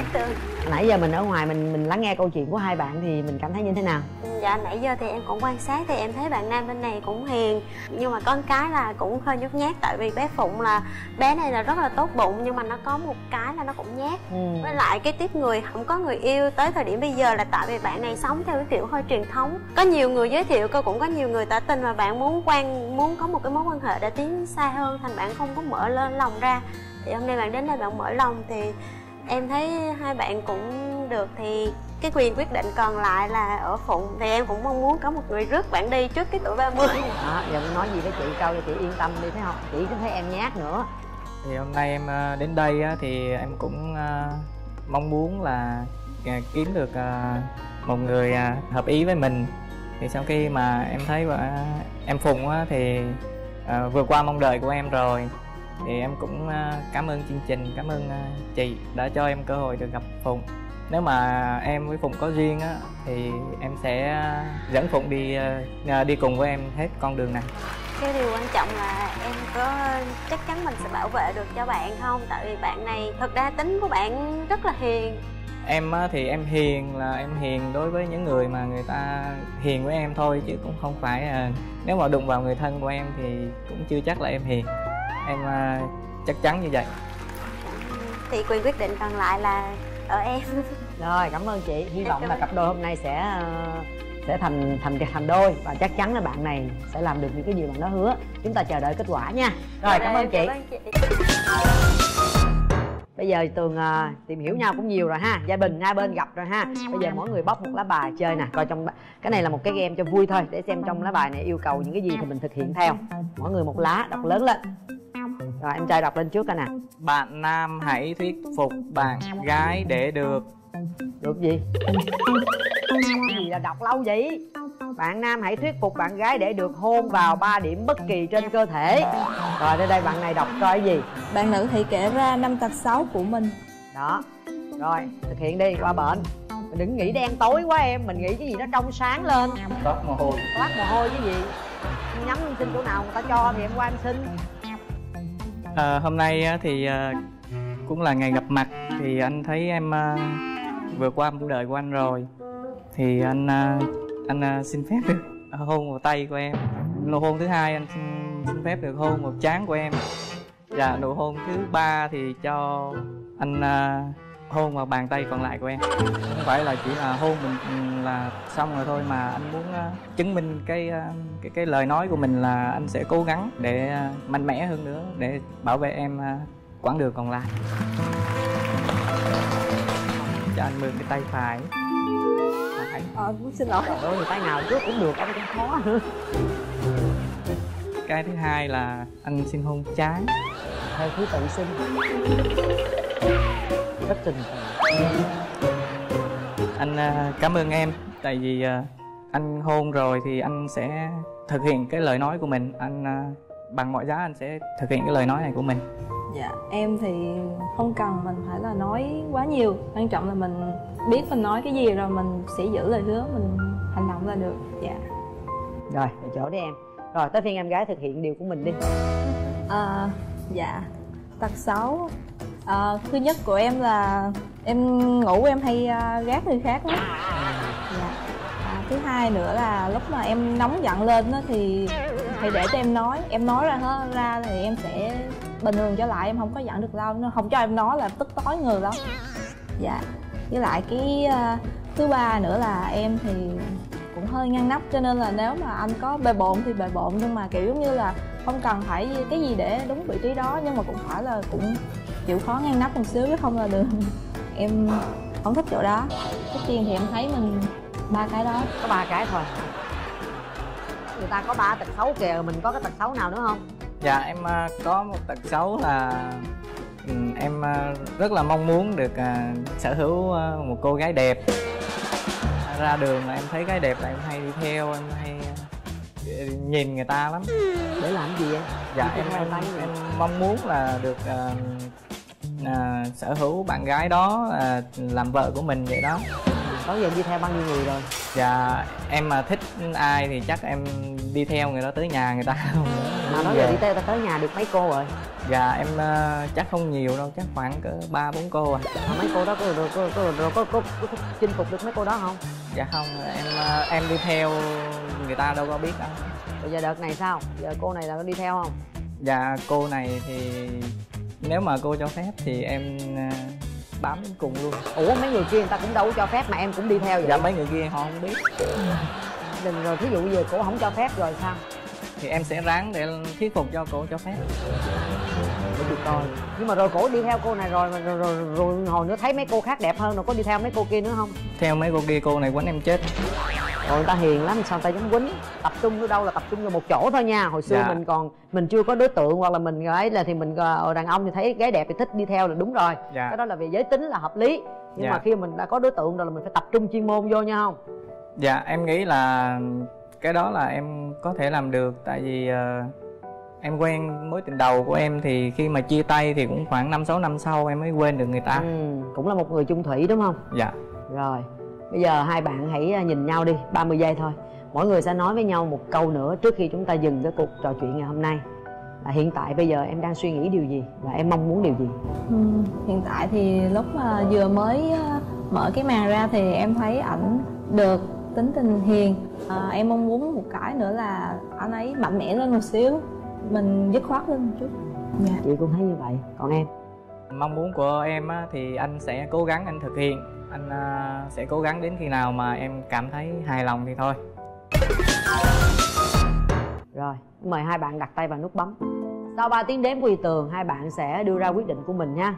Nãy giờ mình ở ngoài mình mình lắng nghe câu chuyện của hai bạn thì mình cảm thấy như thế nào? Dạ nãy giờ thì em cũng quan sát thì em thấy bạn nam bên này cũng hiền, nhưng mà con cái là cũng hơi nhút nhát. Tại vì bé Phụng là bé này là rất là tốt bụng, nhưng mà nó có một cái là nó cũng nhát. ừ. Với lại cái tiếp người không có người yêu tới thời điểm bây giờ là tại vì bạn này sống theo cái kiểu hơi truyền thống. Có nhiều người giới thiệu cơ, cũng có nhiều người tỏ tình, mà bạn muốn quan muốn có một cái mối quan hệ để tiến xa hơn, thành bạn không có mở lên lòng ra. Thì hôm nay bạn đến đây bạn mở lòng thì em thấy hai bạn cũng được, thì cái quyền quyết định còn lại là ở Phụng. Thì em cũng mong muốn có một người rước bạn đi trước cái tuổi ba mươi. À, giờ nói gì với chị câu cho chị yên tâm đi, thấy không? Chị cũng thấy em nhát nữa. Thì hôm nay em đến đây thì em cũng mong muốn là kiếm được một người hợp ý với mình. Thì sau khi mà em thấy em Phụng thì vượt qua mong đợi của em rồi, thì em cũng cảm ơn chương trình, cảm ơn chị đã cho em cơ hội được gặp Phụng. Nếu mà em với Phụng có duyên á thì em sẽ dẫn Phụng đi đi cùng với em hết con đường này. Cái điều quan trọng là em có chắc chắn mình sẽ bảo vệ được cho bạn không? Tại vì bạn này thực ra tính của bạn rất là hiền. Em á thì em hiền là em hiền đối với những người mà người ta hiền với em thôi, chứ cũng không phải là nếu mà đụng vào người thân của em thì cũng chưa chắc là em hiền. em chắc chắn như vậy. Thì Quyền quyết định còn lại là ở em. Rồi, cảm ơn chị. Hy vọng là cặp đôi hôm nay sẽ sẽ thành thành thành đôi và chắc chắn là bạn này sẽ làm được những cái gì bạn đó hứa. Chúng ta chờ đợi kết quả nha. Rồi, cảm ơn chị. Bây giờ Tường uh, tìm hiểu nhau cũng nhiều rồi ha, gia đình hai bên gặp rồi ha. Bây giờ mỗi người bóc một lá bài chơi nè, coi trong cái này là một cái game cho vui thôi, để xem trong lá bài này yêu cầu những cái gì thì mình thực hiện theo. Mỗi người một lá, đọc lớn lên. Rồi em trai đọc lên trước coi nè. Bạn nam hãy thuyết phục bạn gái để được. Được gì? Cái gì là đọc lâu vậy? Bạn nam hãy thuyết phục bạn gái để được hôn vào ba điểm bất kỳ trên cơ thể. Rồi đây đây bạn này đọc coi cái gì? Bạn nữ hãy kể ra năm tật xấu của mình. Đó. Rồi thực hiện đi, qua bệnh. Mình đừng nghĩ đen tối quá em, mình nghĩ cái gì nó trong sáng lên. Toát mồ hôi. Toát mồ hôi cái gì? Nhắm xin chỗ nào người ta cho thì em qua em xin. À, hôm nay thì cũng là ngày gặp mặt thì anh thấy em vừa qua cuộc đời của anh rồi thì anh anh xin phép được hôn vào tay của em. Nụ hôn thứ hai anh xin, xin phép được hôn vào trán của em. Và nụ hôn thứ ba thì cho anh hôn vào bàn tay còn lại của em. Không phải là chỉ là hôn mình là xong rồi thôi, mà anh muốn chứng minh cái cái cái lời nói của mình là anh sẽ cố gắng để mạnh mẽ hơn nữa để bảo vệ em quãng đường còn lại. Cho anh mượn cái tay phải. Ờ, xin lỗi. Trời ơi, tay nào trước cũng được, anh cũng khó nữa. Cái thứ hai là anh xin hôn trán. Theo thứ tự xin. Rất tình anh cảm ơn em, tại vì anh hôn rồi thì anh sẽ thực hiện cái lời nói của mình, anh bằng mọi giá anh sẽ thực hiện cái lời nói này của mình. Dạ em thì không cần mình phải là nói quá nhiều, quan trọng là mình biết mình nói cái gì rồi mình sẽ giữ lời hứa, mình hành động ra được. Dạ rồi, về chỗ đi em. Rồi tới phiên em gái thực hiện điều của mình đi. À, dạ tật xấu à, thứ nhất của em là em ngủ em hay uh, gác người khác lắm. Dạ. À, thứ hai nữa là lúc mà em nóng giận lên đó thì hãy để cho em nói, em nói ra hết ra thì em sẽ bình thường trở lại, em không có giận được lâu, nó không cho em nói là tức tối người lắm. Dạ. Với lại cái uh, thứ ba nữa là em thì cũng hơi ngăn nắp, cho nên là nếu mà anh có bề bộn thì bề bộn, nhưng mà kiểu giống như là không cần phải cái gì để đúng vị trí đó, nhưng mà cũng phải là cũng chịu khó ngăn nắp một xíu chứ không là được. Em không thích chỗ đó. Tất nhiên thì em thấy mình ba cái đó, có ba cái thôi. Người ta có ba tật xấu kìa, mình có cái tật xấu nào nữa không? Dạ em có một tật xấu là em rất là mong muốn được sở hữu một cô gái đẹp. Ra đường là em thấy gái đẹp là em hay đi theo, em hay nhìn người ta lắm. Để làm gì vậy? Dạ em, em, em mong muốn là được uh, uh, sở hữu bạn gái đó uh, làm vợ của mình vậy đó. Có giờ đi theo bao nhiêu người rồi? Dạ em mà thích ai thì chắc em đi theo người đó tới nhà người ta không. Mà nói giờ đi theo ta tới nhà được mấy cô rồi? Dạ em uh, chắc không nhiều đâu, chắc khoảng cỡ ba bốn cô à. Mà mấy cô đó có có có, có, có, có, có, có, có chinh phục được mấy cô đó không? Dạ không, em uh, em đi theo người ta đâu có biết đâu. Bây giờ đợt này sao? Giờ cô này là có đi theo không? Dạ cô này thì nếu mà cô cho phép thì em uh, bám cùng luôn. Ủa mấy người kia người ta cũng đâu có cho phép mà em cũng đi theo vậy? Dạ mấy người kia họ không biết. Đừng rồi, thí dụ giờ cô không cho phép rồi sao? Thì em sẽ ráng để thuyết phục cho cô cho phép. Để được coi. Nhưng mà rồi cổ đi theo cô này rồi mà rồi, rồi, rồi, rồi hồi nữa thấy mấy cô khác đẹp hơn rồi có đi theo mấy cô kia nữa không? Theo mấy cô kia cô này quánh em chết. Rồi người ta hiền lắm sao người ta dám quánh. Tập trung ở đâu là tập trung vào một chỗ thôi nha. Hồi xưa dạ. mình còn mình chưa có đối tượng hoặc là mình ấy là thì mình đàn ông thì thấy gái đẹp thì thích đi theo là đúng rồi. Dạ. Cái đó là về giới tính là hợp lý. Nhưng dạ. mà khi mình đã có đối tượng rồi là mình phải tập trung chuyên môn vô nha không? Dạ em nghĩ là cái đó là em có thể làm được, tại vì uh, em quen mối tình đầu của em thì khi mà chia tay thì cũng khoảng năm sáu năm sau em mới quên được người ta. Ừ, cũng là một người chung thủy đúng không? Dạ. Rồi bây giờ hai bạn hãy nhìn nhau đi, ba mươi giây thôi, mỗi người sẽ nói với nhau một câu nữa trước khi chúng ta dừng cái cuộc trò chuyện ngày hôm nay. À, hiện tại bây giờ em đang suy nghĩ điều gì và em mong muốn điều gì? Ừ, hiện tại thì lúc mà vừa mới mở cái màn ra thì em thấy ảnh được, tính tình hiền. À, em mong muốn một cái nữa là anh ấy mạnh mẽ lên một xíu, mình dứt khoát lên một chút. Dạ. Chị cũng thấy như vậy, còn em? Mong muốn của em thì anh sẽ cố gắng anh thực hiện. Anh sẽ cố gắng đến khi nào mà em cảm thấy hài lòng thì thôi. Rồi, mời hai bạn đặt tay vào nút bấm. Sau ba tiếng đếm của Y Tường, hai bạn sẽ đưa ra quyết định của mình nha.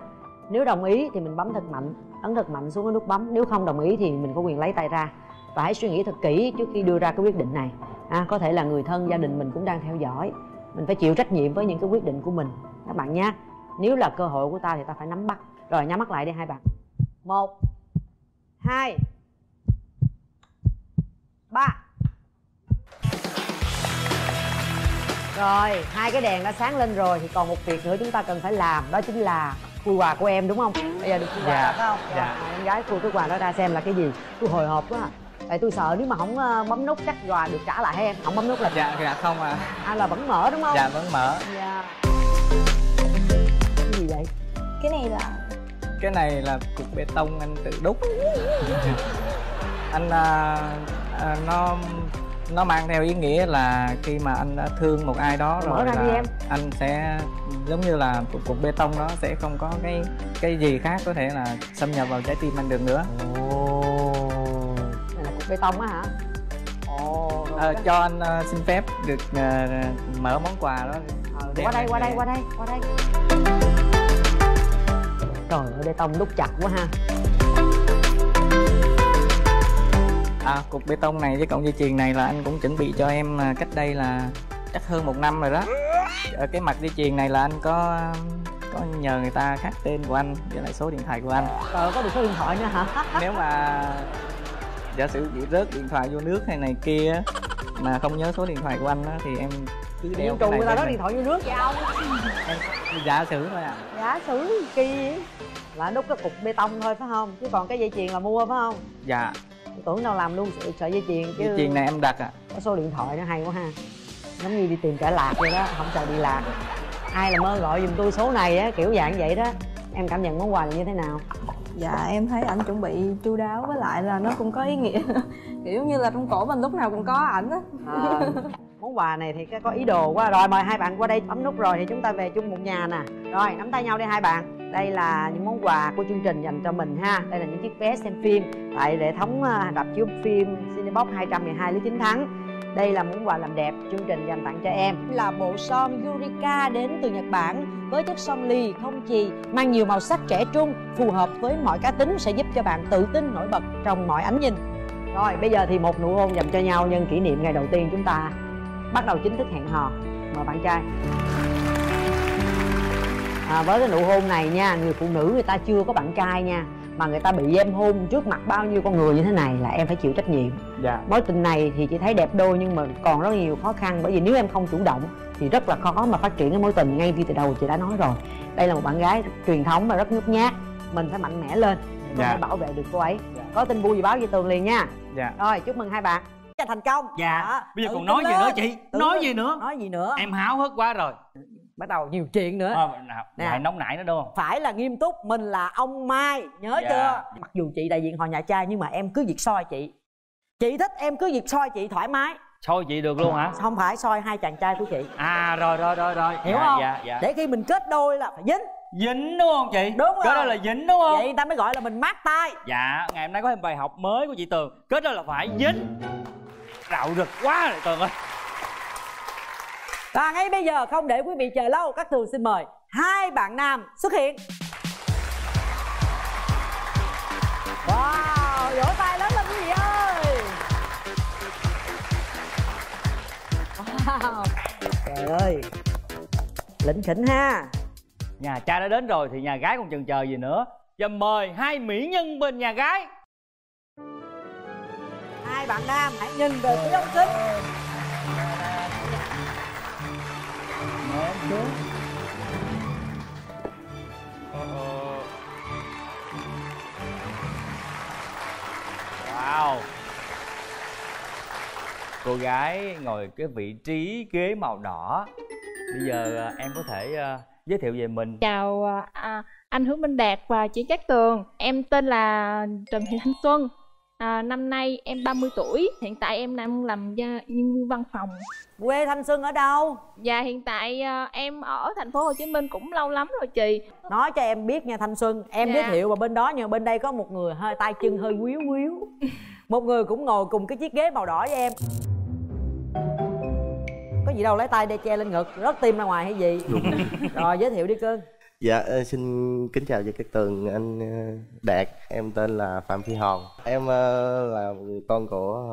Nếu đồng ý thì mình bấm thật mạnh, ấn thật mạnh xuống cái nút bấm. Nếu không đồng ý thì mình có quyền lấy tay ra. Và hãy suy nghĩ thật kỹ trước khi đưa ra cái quyết định này. À, có thể là người thân, gia đình mình cũng đang theo dõi. Mình phải chịu trách nhiệm với những cái quyết định của mình các bạn nha. Nếu là cơ hội của ta thì ta phải nắm bắt. Rồi, nhắm mắt lại đi hai bạn. Một hai ba. Rồi, hai cái đèn đã sáng lên rồi. Thì còn một việc nữa chúng ta cần phải làm. Đó chính là khui quà của em, đúng không? Bây giờ được khui quà yeah. phải không? Dạ yeah. Em gái khui cái quà đó ra xem là cái gì. Tôi hồi hộp quá à. Tại tôi sợ nếu mà không bấm nút chắc quà được trả lại hay em? Không bấm nút là dạ yeah, yeah, không à. À là vẫn mở đúng không? Dạ yeah, vẫn mở. Dạ yeah. Cái gì vậy? Cái này là... Cái này là cục bê tông anh tự đúc. Anh... À, à, nó... nó mang theo ý nghĩa là khi mà anh đã thương một ai đó rồi là em. anh sẽ giống như là cuộc, cuộc bê tông đó sẽ không có cái cái gì khác có thể là xâm nhập vào trái tim anh được nữa. Oh. Này là cuộc bê tông á hả? Oh, à, cho anh uh, xin phép được uh, mở món quà đó. Ờ, qua đây qua đây qua đây qua đây. Trời ơi, bê tông đúc chặt quá ha. À, cục bê tông này với cộng dây chuyền này là anh cũng chuẩn bị cho em cách đây là chắc hơn một năm rồi đó. Ở cái mặt dây chuyền này là anh có có nhờ người ta khắc tên của anh với lại số điện thoại của anh. Ờ, có được số điện thoại nữa hả? Nếu mà giả sử bị rớt điện thoại vô nước hay này kia mà không nhớ số điện thoại của anh đó, thì em cứ đeo cái này. Người ta rớt điện thoại vô nước vậy ông? Em giả sử thôi ạ. À. Giả sử kỳ là đúc cái cục bê tông thôi phải không? Chứ còn cái dây chuyền là mua phải không? Dạ. Tưởng đâu làm luôn sợi dây chuyền chứ. Dây chuyền này em đặt ạ. À. Có số điện thoại nó hay quá ha. Giống như đi tìm kẻ lạc vậy đó, không sợ bị lạc. Ai là mơ gọi giùm tôi số này á, kiểu dạng vậy đó. Em cảm nhận món quà như thế nào? Dạ em thấy ảnh chuẩn bị chu đáo, với lại là nó cũng có ý nghĩa. Kiểu như là trong cổ mình lúc nào cũng có ảnh á. À, món quà này thì có ý đồ quá. Rồi mời hai bạn qua đây, bấm nút rồi thì chúng ta về chung một nhà nè. Rồi nắm tay nhau đi hai bạn. Đây là những món quà của chương trình dành cho mình ha. Đây là những chiếc vé xem phim tại hệ thống rạp chiếu phim Cinebox hai một hai Lý Thắng. Đây là món quà làm đẹp chương trình dành tặng cho em. Là bộ son Yurika đến từ Nhật Bản với chất son lì không chì, mang nhiều màu sắc trẻ trung, phù hợp với mọi cá tính, sẽ giúp cho bạn tự tin nổi bật trong mọi ánh nhìn. Rồi bây giờ thì một nụ hôn dành cho nhau nhân kỷ niệm ngày đầu tiên chúng ta bắt đầu chính thức hẹn hò. Mời bạn trai. À, với cái nụ hôn này nha, người phụ nữ người ta chưa có bạn trai nha, mà người ta bị em hôn trước mặt bao nhiêu con người như thế này là em phải chịu trách nhiệm. Dạ. Mối tình này thì chị thấy đẹp đôi nhưng mà còn rất nhiều khó khăn, bởi vì nếu em không chủ động thì rất là khó mà phát triển cái mối tình ngay từ đầu. Chị đã nói rồi, đây là một bạn gái truyền thống và rất nhút nhát, mình phải mạnh mẽ lên để dạ. bảo vệ được cô ấy. Dạ. Có tin vui gì báo với Tường liền nha. Dạ. Rồi chúc mừng hai bạn thành công. Dạ. Đó. Bây giờ còn nói gì nữa chị? Tưởng nói gì nữa? Nói gì nữa? Em háo hức quá rồi. Bắt đầu nhiều chuyện nữa. À, lại nóng nảy nữa đúng không? Phải là nghiêm túc, mình là ông Mai, nhớ dạ. chưa? Mặc dù chị đại diện họ nhà trai nhưng mà em cứ việc soi chị. Chị thích em cứ việc soi chị thoải mái. Soi chị được luôn hả? Không phải, soi hai chàng trai của chị. À rồi rồi rồi rồi. Hiểu dạ, không? Dạ, dạ. Để khi mình kết đôi là phải dính. Dính đúng không chị? Đúng rồi. Kết đôi là dính đúng không? Vậy ta mới gọi là mình mát tay. Dạ, ngày hôm nay có thêm bài học mới của chị Tường. Kết đôi là phải dính. Rạo rực quá rồi Tường ơi. Và ngay bây giờ không để quý vị chờ lâu, Cát Tường xin mời hai bạn nam xuất hiện. Wow, vỗ tay lớn lên quý vị ơi. Wow. Trời ơi, lỉnh khỉnh ha. Nhà trai đã đến rồi thì nhà gái còn chần chờ gì nữa. Giờ mời hai mỹ nhân bên nhà gái. Hai bạn nam hãy nhìn về phía ông chính. Ờ, wow. Cô gái ngồi cái vị trí ghế màu đỏ. Bây giờ em có thể uh, giới thiệu về mình. Chào uh, anh Hứa Minh Đạt và chị Cát Tường. Em tên là Trần Thị Thanh Xuân. À, năm nay em ba mươi tuổi, hiện tại em đang làm nhân viên văn phòng. Quê thanh xuân ở đâu? Dạ hiện tại uh, em ở thành phố Hồ Chí Minh cũng lâu lắm rồi chị. Nói cho em biết nha Thanh Xuân, em dạ. giới thiệu mà bên đó nhưng bên đây có một người hơi tay chân hơi quýu quýu. Một người cũng ngồi cùng cái chiếc ghế màu đỏ với em. Có gì đâu lấy tay để che lên ngực, rớt tim ra ngoài hay gì? Đúng. Rồi giới thiệu đi cưng. Dạ, xin kính chào chị Cát Tường, anh Đạt, em tên là Phạm Phi Hòn. Em là một người con của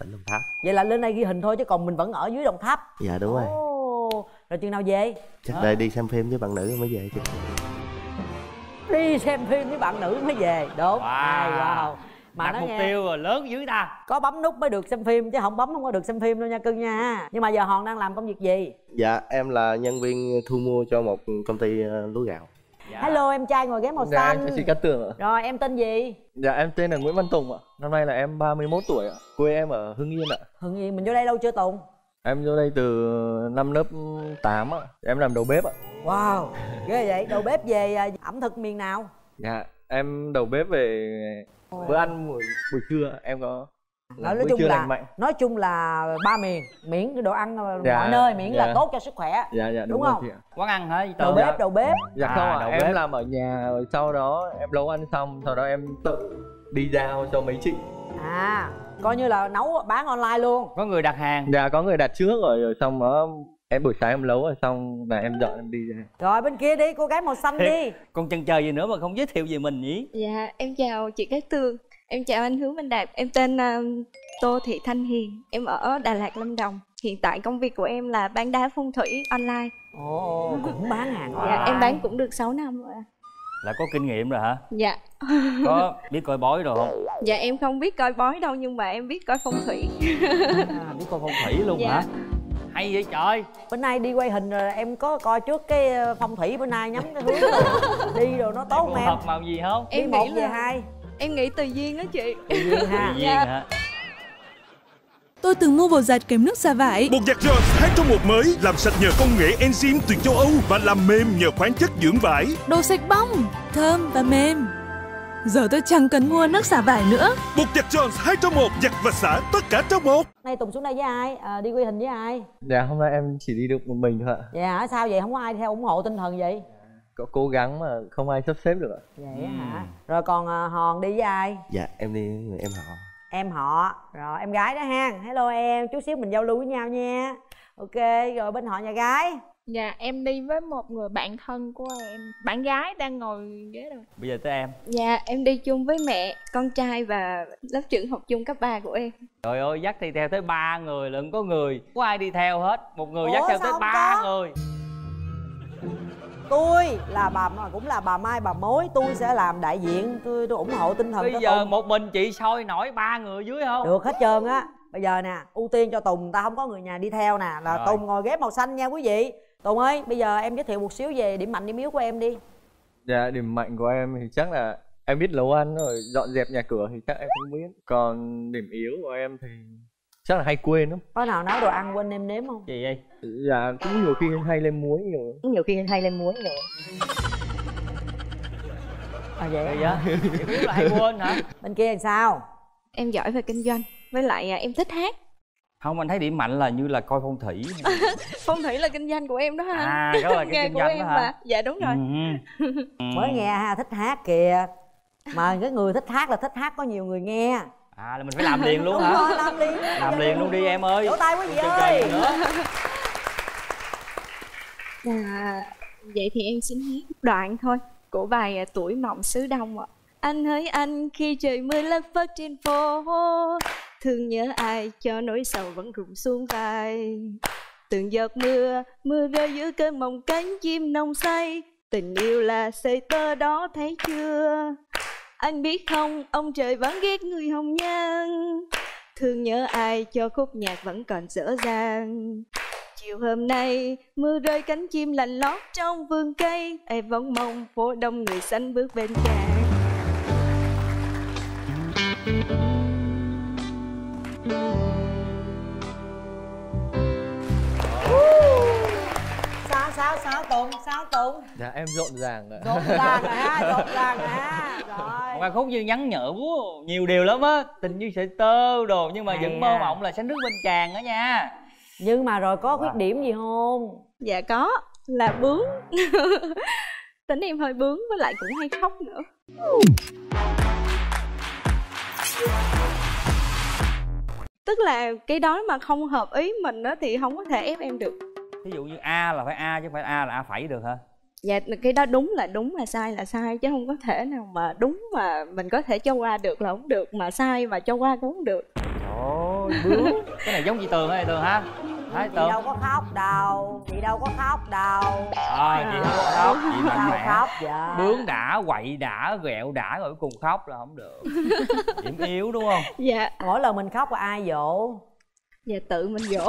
tỉnh Đồng Tháp. Vậy là lên đây ghi hình thôi chứ còn mình vẫn ở dưới Đồng Tháp. Dạ đúng rồi. Oh, rồi chừng nào về? Chắc à. đây đi xem phim với bạn nữ mới về chứ. Đi xem phim với bạn nữ mới về, đúng. Wow, wow. Mà đặt mục nghe, tiêu rồi lớn dữ ta. Có bấm nút mới được xem phim chứ không bấm không có được xem phim đâu nha cưng nha. Nhưng mà giờ Hòn đang làm công việc gì? Dạ em là nhân viên thu mua cho một công ty lúa gạo. Dạ. Hello em trai ngồi ghế màu dạ, xanh. Em chị Cát Tường ạ. Rồi em tên gì? Dạ em tên là Nguyễn Văn Tùng ạ. Năm nay là em ba mươi mốt tuổi ạ. Quê em ở Hưng Yên ạ. Hưng Yên, mình vô đây lâu chưa Tùng? Em vô đây từ năm lớp tám ạ. Em làm đầu bếp ạ. Wow, ghê vậy. Đầu bếp về ẩm thực miền nào? Dạ em đầu bếp về bữa ăn buổi, buổi trưa em có nói, nói chung là mạnh. Nói chung là ba miền, miễn cái đồ ăn dạ, mọi nơi miễn dạ. là tốt cho sức khỏe. Dạ dạ đúng, đúng không? Quán ăn hả? Đầu bếp, đầu bếp. Dạ không à, à, em bếp. làm ở nhà rồi sau đó em nấu ăn xong sau đó em tự đi giao cho mấy chị. À, coi như là nấu bán online luôn. Có người đặt hàng. Dạ có người đặt trước rồi rồi xong đó em buổi sáng em nấu rồi xong là em dọn em đi ra. Rồi bên kia đi cô gái màu xanh. Thế, đi còn chần chờ gì nữa mà không giới thiệu về mình nhỉ? Dạ em chào chị Cát Tường, em chào anh Hứa Minh Đạt, em tên uh, Tô Thị Thanh Hiền, em ở Đà Lạt, Lâm Đồng. Hiện tại công việc của em là bán đá phong thủy online. Ồ oh, cũng bán hàng. Dạ à. em bán cũng được sáu năm rồi. Là có kinh nghiệm rồi hả? Dạ. Có biết coi bói rồi không? Dạ em không biết coi bói đâu nhưng mà em biết coi phong thủy. À, biết coi phong thủy luôn dạ. hả? Hay vậy trời. Bữa nay đi quay hình rồi em có coi trước cái phong thủy bữa nay nhắm cái hướng đi rồi nó tốt em. Em hợp màu gì không? Em đi nghĩ một là... về hai. Em nghĩ tùy duyên đó chị. Tùy duyên ha. Tùy duyên hả? Tôi từng mua bột giặt kèm nước xả vải. Bột giặt Relust hai trong một mới làm sạch nhờ công nghệ enzyme từ châu Âu và làm mềm nhờ khoáng chất dưỡng vải. Đồ sạch bóng, thơm và mềm. Giờ tôi chẳng cần mua nước xả vải nữa. Bột giặt Jones hai trong một, giặt và xả tất cả trong một. Nay Tùng xuống đây với ai? À, đi quay hình với ai? Dạ hôm nay em chỉ đi được một mình thôi ạ. Dạ sao vậy? Không có ai theo ủng hộ tinh thần vậy? Có cố gắng mà không ai sắp xếp được ạ. Vậy ừ. hả? Rồi còn à, Hòn đi với ai? Dạ em đi với người em họ. Em họ, rồi em gái đó ha. Hello em, chút xíu mình giao lưu với nhau nha. Ok, rồi bên họ nhà gái. Dạ em đi với một người bạn thân của em. Bạn gái đang ngồi ghế rồi. Bây giờ tới em. Dạ em đi chung với mẹ, con trai và lớp trưởng học chung cấp ba của em. Trời ơi dắt thì theo tới ba người lận, có người có ai đi theo hết. Một người Ủa, dắt theo tới ba người. Tôi là bà cũng là bà Mai bà mối, tôi sẽ làm đại diện, tôi tôi ủng hộ tinh thần. Bây giờ Tùng. Một mình chị soi nổi ba người dưới không? Được hết trơn á. Bây giờ nè, ưu tiên cho Tùng, ta không có người nhà đi theo nè. Là rồi. Tùng ngồi ghế màu xanh nha quý vị. Tùng ơi, bây giờ em giới thiệu một xíu về điểm mạnh điểm yếu của em đi. Dạ, điểm mạnh của em thì chắc là em biết nấu ăn rồi, dọn dẹp nhà cửa thì chắc em cũng biết. Còn điểm yếu của em thì chắc là hay quên lắm. Có nào nói đồ ăn quên em nếm không? Chị ơi. Dạ, cũng nhiều khi em hay lên muối nhiều. Cũng nhiều khi em hay lên muối nhiều. À vậy à, dạ. Điểm yếu là hay quên hả? Bên kia làm sao? Em giỏi về kinh doanh, với lại à, em thích hát. Không, anh thấy điểm mạnh là như là coi phong thủy. Phong thủy là kinh doanh của em đó ha. À, đó là cái kinh doanh đó hả? Mà. Dạ đúng rồi. Ừ. Mới nghe ha, thích hát kìa. Mà cái người thích hát là thích hát có nhiều người nghe. À là mình phải làm liền luôn đúng hả? Rồi, làm liền. Làm liền luôn đi em ơi. Vỗ tay quý vị ơi. À, vậy thì em xin hát đoạn thôi của bài Tuổi Mộng Xứ Đông ạ. Anh hỡi anh khi trời mưa lất phất trên phố, thương nhớ ai cho nỗi sầu vẫn rụng xuống vai. Từng giọt mưa, mưa rơi giữa cơn mộng cánh chim nồng say. Tình yêu là sợi tơ đó thấy chưa? Anh biết không, ông trời vẫn ghét người hồng nhan. Thương nhớ ai cho khúc nhạc vẫn còn dở dang. Chiều hôm nay, mưa rơi cánh chim lạnh lót trong vườn cây. Em vẫn mong phố đông người xanh bước bên cạnh. sao Tùng, sao Tùng? Dạ em rộn ràng rồi. Rộn ràng rồi ha, rộn ràng rồi ha. Rồi. Qua khúc như nhắn nhở quá, nhiều điều lắm á, tình như sợi tơ đồ, nhưng mà hay vẫn à. Mơ mộng là sánh nước bên chàng đó nha. Nhưng mà rồi có wow. khuyết điểm gì không? Dạ có, là bướng. Tính em hơi bướng với lại cũng hay khóc nữa. Tức là cái đó mà không hợp ý mình đó thì không có thể ép em được. Ví dụ như A là phải A chứ không phải A là A phẩy được hả? Dạ cái đó đúng là đúng, là sai là sai, chứ không có thể nào mà đúng mà mình có thể cho qua được là không được, mà sai mà cho qua cũng không được. Trời bướng. Cái này giống chị Tường hay Tường ha? Chị Tường. Đâu có khóc đâu, chị đâu có khóc đâu. Ờ chị đâu có khóc, chị mạnh mẽ khóc, dạ. Bướng đã, quậy đã, ghẹo đã rồi cùng khóc là không được. Điểm yếu đúng không? Dạ. Mỗi lần mình khóc là ai dỗ? Dạ tự mình dỗ.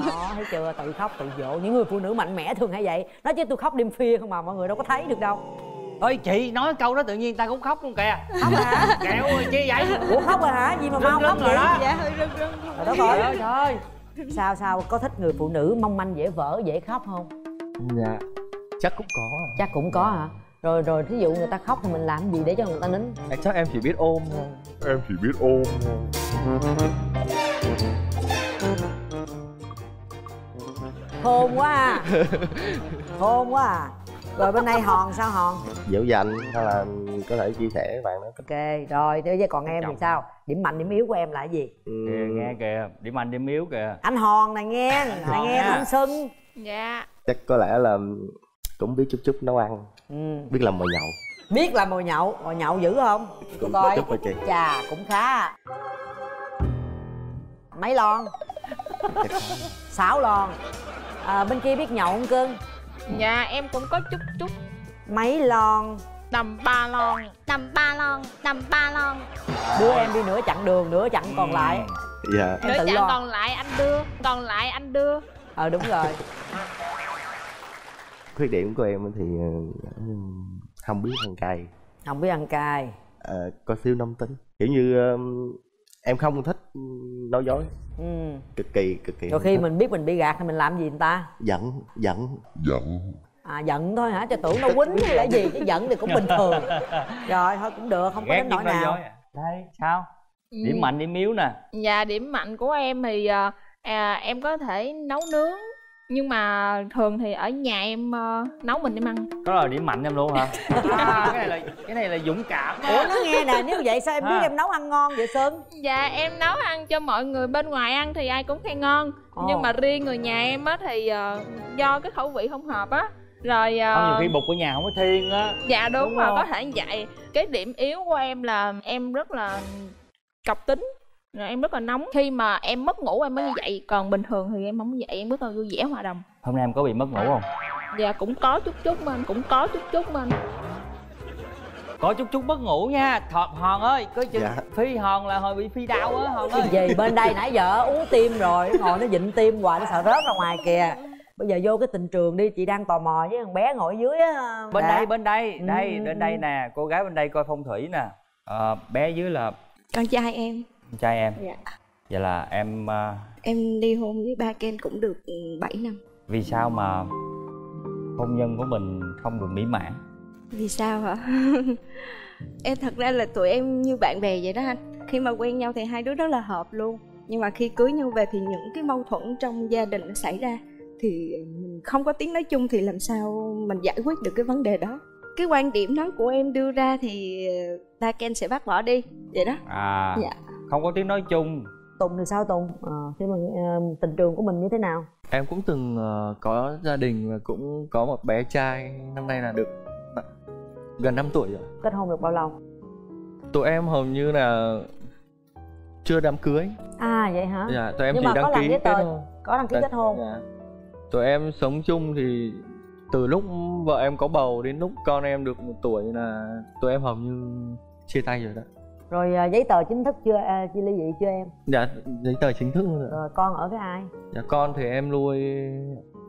Đó, thấy chưa, tự khóc tự dỗ. Những người phụ nữ mạnh mẽ thường hay vậy. Nói chứ tôi khóc đêm phia không mà mọi người đâu có thấy được đâu. Ơi chị nói câu đó tự nhiên ta cũng khóc luôn kìa. Khóc hả? Kẹo ơi chi vậy? Ủa khóc rồi hả? Gì mà mau khóc rồi đó. Dạ hơi rưng rưng. Rồi đó rồi. Trời ơi. Sao sao có thích người phụ nữ mong manh dễ vỡ dễ khóc không? Dạ chắc cũng có. Chắc cũng có hả? Rồi rồi thí dụ người ta khóc thì mình làm gì để cho người ta nín? Chắc em chỉ biết ôm thôi. Em chỉ biết ôm thôi. Khôn quá à. Khôn quá à. Rồi bên đây Hòn sao Hòn? Dẻo dành hay là có thể chia sẻ với bạn đó. Ok rồi, thế với còn em thì sao? Điểm mạnh điểm yếu của em là cái gì? Ừ. Kìa, nghe kìa, điểm mạnh điểm yếu kìa. Anh Hòn này nghe, này nghe Thanh Xuân. Dạ. Chắc có lẽ là cũng biết chút chút nấu ăn. Ừ. Biết làm mồi nhậu. Biết làm mồi nhậu, mồi nhậu dữ không? Cũng coi. Chút chị. Chà, cũng khá. Mấy lon? Sáu lon. À, bên kia biết nhậu không cưng? Dạ em cũng có chút chút. Mấy lon? Tầm ba lon. Tầm ba lon. Tầm ba lon. Đưa em đi nửa chặng đường, nửa chặng còn lại. Dạ yeah. Nửa chặng còn lại anh đưa. Còn lại anh đưa. Ờ đúng rồi. Khuyết điểm của em thì không biết ăn cay. Không biết ăn cay. À, có xíu nóng tính. Kiểu như em không thích nói dối. Ừ. Cực kỳ cực kỳ. Rồi khi mình biết mình bị gạt thì mình làm gì người ta? Giận. Giận. Giận. À giận thôi hả? Cho tưởng nó quýnh hay là gì chứ giận thì cũng bình thường. Rồi thôi cũng được, không có đến nỗi nào. Đây sao? Ừ. Điểm mạnh điểm yếu nè. Dạ điểm mạnh của em thì à, em có thể nấu nướng. Nhưng mà thường thì ở nhà em uh, nấu mình em ăn. Có là điểm mạnh em luôn hả? À, cái này là cái này là dũng cảm. Ủa nó nghe nè, nếu vậy sao em biết à. Em nấu ăn ngon vậy Sơn? Dạ em nấu ăn cho mọi người bên ngoài ăn thì ai cũng khen ngon. Oh. Nhưng mà riêng người nhà em á thì uh, do cái khẩu vị không hợp á. Rồi uh... không, nhiều khi bột của nhà không có thiên á. Dạ đúng, đúng rồi, không? Có thể vậy. Cái điểm yếu của em là em rất là cọc tính. Rồi em rất là nóng. Khi mà em mất ngủ em mới như vậy. Còn bình thường thì em không như vậy, em rất là vui vẻ hòa đồng. Hôm nay em có bị mất ngủ không? Dạ cũng có chút chút mình, cũng có chút chút mình. Có chút chút mất ngủ nha. Thọt Hòn ơi, có chừng dạ. Phi Hòn là hồi bị phi đau á Hòn ơi. Gì bên đây nãy giờ uống tim rồi, ngồi nó vịnh tim hoài, nó sợ rớt ra ngoài kìa. Bây giờ vô cái tình trường đi, chị đang tò mò với thằng bé ngồi dưới á. Bên đã. Đây, bên đây, đây, bên đây nè, cô gái bên đây coi phong thủy nè. À, bé dưới là con trai em. Con trai em. Dạ. Vậy là em uh... em ly hôn với ba Ken cũng được bảy năm. Vì sao mà hôn nhân của mình không được mỹ mãn? Vì sao hả? Em thật ra là tụi em như bạn bè vậy đó anh. Khi mà quen nhau thì hai đứa rất là hợp luôn. Nhưng mà khi cưới nhau về thì những cái mâu thuẫn trong gia đình nó xảy ra. Thì mình không có tiếng nói chung thì làm sao mình giải quyết được cái vấn đề đó. Cái quan điểm đó của em đưa ra thì ba Ken sẽ bác bỏ đi. Vậy đó. À dạ. Không có tiếng nói chung. Tùng thì sao Tùng? À, thế mà uh, tình trường của mình như thế nào? Em cũng từng uh, có gia đình và cũng có một bé trai. Năm nay là được uh, gần năm tuổi rồi. Kết hôn được bao lâu? Tụi em hầu như là chưa đám cưới. À vậy hả? Dạ, tụi em nhưng chỉ đăng ký kết hôn. Có đăng ký kết hôn dạ. Tụi em sống chung thì từ lúc vợ em có bầu đến lúc con em được một tuổi là tụi em hầu như chia tay rồi đó. Rồi uh, giấy tờ chính thức chưa, uh, chia ly dị chưa em? Dạ, giấy tờ chính thức rồi. Rồi con ở với ai? Dạ, con thì em nuôi.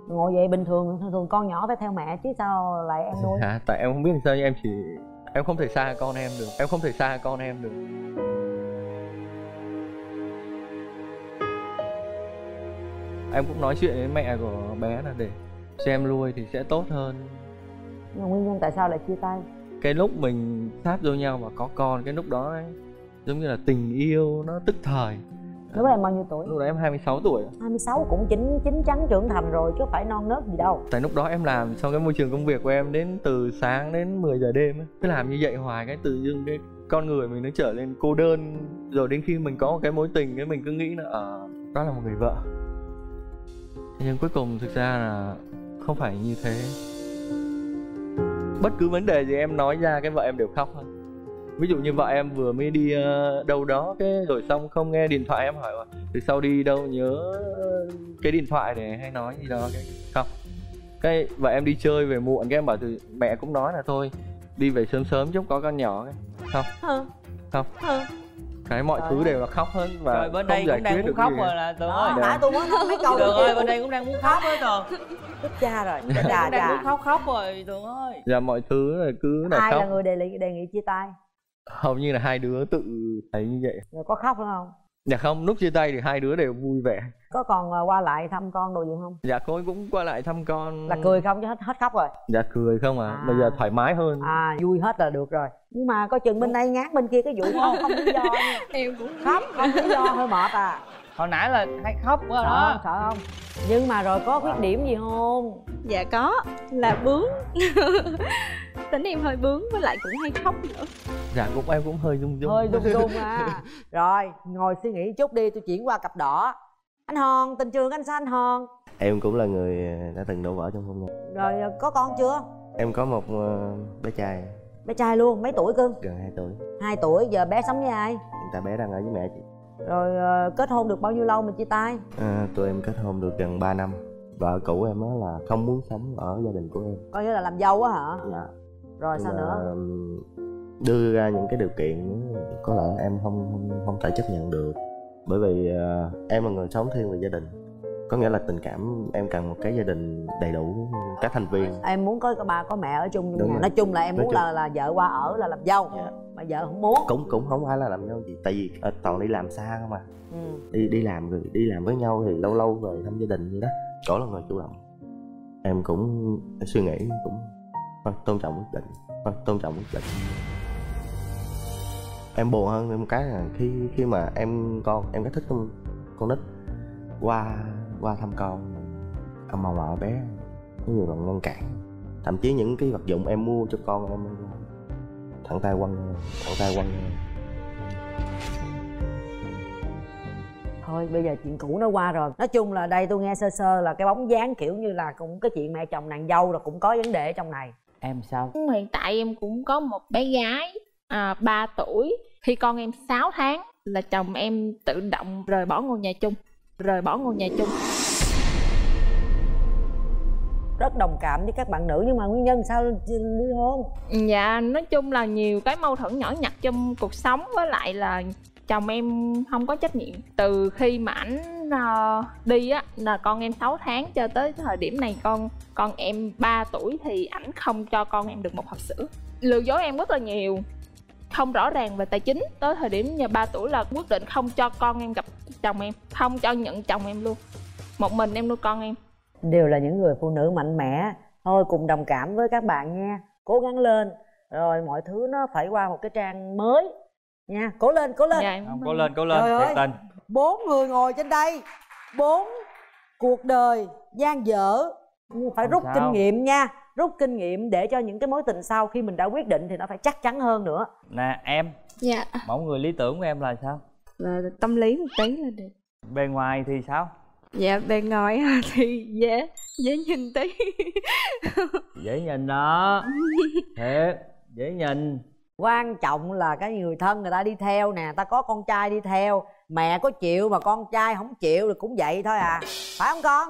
Ngồi vậy bình thường, thường con nhỏ phải theo mẹ chứ sao lại em nuôi? Dạ, tại em không biết làm sao nhưng em chỉ... Em không thể xa con em được, em không thể xa con em được. Em cũng nói chuyện với mẹ của bé là để xem lui thì sẽ tốt hơn. Nhưng mà nguyên nhân tại sao lại chia tay? Cái lúc mình sát vô nhau và có con, cái lúc đó ấy, giống như là tình yêu nó tức thời. Lúc đó em bao nhiêu tuổi? Lúc đó em hai mươi sáu tuổi. hai mươi sáu cũng chín chín chắn trưởng thành rồi chứ phải non nớt gì đâu. Tại lúc đó em làm xong cái môi trường công việc của em đến từ sáng đến mười giờ đêm ấy. Cứ làm như vậy hoài cái tự dưng cái con người mình nó trở nên cô đơn. Rồi đến khi mình có một cái mối tình cái mình cứ nghĩ là à, đó là một người vợ. Nhưng cuối cùng thực ra là không phải như thế. Bất cứ vấn đề gì em nói ra cái vợ em đều khóc thôi. Ví dụ như vợ em vừa mới đi đâu đó cái rồi xong không nghe điện thoại, em hỏi từ sau đi đâu nhớ cái điện thoại để hay nói gì đó cái không. Cái vợ em đi chơi về muộn cái em bảo từ mẹ cũng nói là thôi đi về sớm sớm chút có con nhỏ cái không không cái mọi trời thứ ơi. Đều là khóc hết và trời, bên không đây giải quyết được khóc gì rồi là Tường ơi. Nãy tôi muốn nói mấy câu Tường ơi, bên đây cũng đang muốn khóc hết Tường. Chết cha rồi, đà đà. Đang muốn khóc khóc rồi Tường ơi. Dạ mọi thứ là cứ là ai khóc. Ai là người đề nghị đề nghị chia tay? Hầu như là hai đứa tự thấy như vậy. Rồi có khóc nữa không? Dạ không, lúc chia tay thì hai đứa đều vui vẻ. Có còn qua lại thăm con đồ gì không? Dạ cô cũng qua lại thăm con. Là cười không chứ hết hết khóc rồi? Dạ cười không à, à. Bây giờ thoải mái hơn. À vui hết là được rồi. Nhưng mà coi chừng bên đây ngán bên kia cái vụ không không lý do. Em cũng khóc không lý do hơi mệt à. Hồi nãy là hay khóc quá đó. Sợ không? Nhưng mà rồi có khuyết điểm gì không? Dạ có, là bướng. Tính em hơi bướng với lại cũng hay khóc nữa. Dạ cũng em cũng hơi rung rung. Hơi rung rung à. Rồi ngồi suy nghĩ chút đi, tôi chuyển qua cặp đỏ. Anh Hòn, tình trường anh sao anh Hòn? Em cũng là người đã từng đổ vỡ trong hôn nhân. Rồi có con chưa? Em có một bé trai. Bé trai luôn, mấy tuổi cưng? Gần hai tuổi. Hai tuổi, giờ bé sống với ai? Hiện tại bé đang ở với mẹ chị. Rồi kết hôn được bao nhiêu lâu mình chia tay? À, tụi em kết hôn được gần ba năm. Vợ cũ em á là không muốn sống ở gia đình của em. Coi như là làm dâu á hả? Dạ. Rồi nhưng sao nữa? Đưa ra những cái điều kiện có lẽ em không không, không thể chấp nhận được. Bởi vì uh, em là người sống thiên về gia đình. Có nghĩa là tình cảm em cần một cái gia đình đầy đủ các thành viên. Em muốn có bà có mẹ ở chung nhưng mà nói chung là em nói muốn chung là là vợ qua ở là làm dâu. Dạ. Mà vợ không muốn. Cũng cũng không phải là làm dâu gì. Tại vì ở toàn đi làm xa không à. Ừ. Đi đi làm rồi đi làm với nhau thì lâu lâu về thăm gia đình vậy đó. Cổ là người chủ động. Em cũng suy nghĩ cũng thôi, tôn trọng quyết định. Thôi, tôn trọng quyết định. Em buồn hơn một cái là khi khi mà em con em rất thích con con nít qua qua thăm con, ông bà ngoại bé có nhiều lần ngăn cản, thậm chí những cái vật dụng em mua cho con em thẳng tay quăng thẳng tay quăng. Thôi bây giờ chuyện cũ nó qua rồi. Nói chung là đây tôi nghe sơ sơ là cái bóng dáng kiểu như là cũng cái chuyện mẹ chồng nàng dâu là cũng có vấn đề ở trong này. Em sao? Hiện tại em cũng có một bé gái à, ba tuổi. Khi con em sáu tháng là chồng em tự động rời bỏ ngôi nhà chung. Rời bỏ ngôi nhà chung. Rất đồng cảm với các bạn nữ. Nhưng mà nguyên nhân sao ly hôn? Dạ nói chung là nhiều cái mâu thuẫn nhỏ nhặt trong cuộc sống. Với lại là chồng em không có trách nhiệm. Từ khi mà ảnh uh, đi á là con em sáu tháng cho tới thời điểm này con con em ba tuổi thì ảnh không cho con em được một hộp sữa. Lừa dối em rất là nhiều, không rõ ràng về tài chính. Tới thời điểm nhà ba tuổi là quyết định không cho con em gặp chồng em, không cho nhận chồng em luôn. Một mình em nuôi con em. Đều là những người phụ nữ mạnh mẽ. Thôi cùng đồng cảm với các bạn nha. Cố gắng lên. Rồi mọi thứ nó phải qua một cái trang mới nha. Cố lên, cố lên. Dạ, không, cố lên, cố lên. Trời ơi, bốn người ngồi trên đây. Bốn cuộc đời gian dở. Phải không rút sao. Kinh nghiệm nha. Rút kinh nghiệm để cho những cái mối tình sau khi mình đã quyết định thì nó phải chắc chắn hơn nữa. Nè em. Dạ. Mẫu người lý tưởng của em là sao? Là tâm lý một tí là được. Bề ngoài thì sao? Dạ bề ngoài thì dễ dễ nhìn tí. Dễ nhìn đó. Thiệt dễ nhìn. Quan trọng là cái người thân người ta đi theo nè. Ta có con trai đi theo. Mẹ có chịu mà con trai không chịu thì cũng vậy thôi à. Phải không con?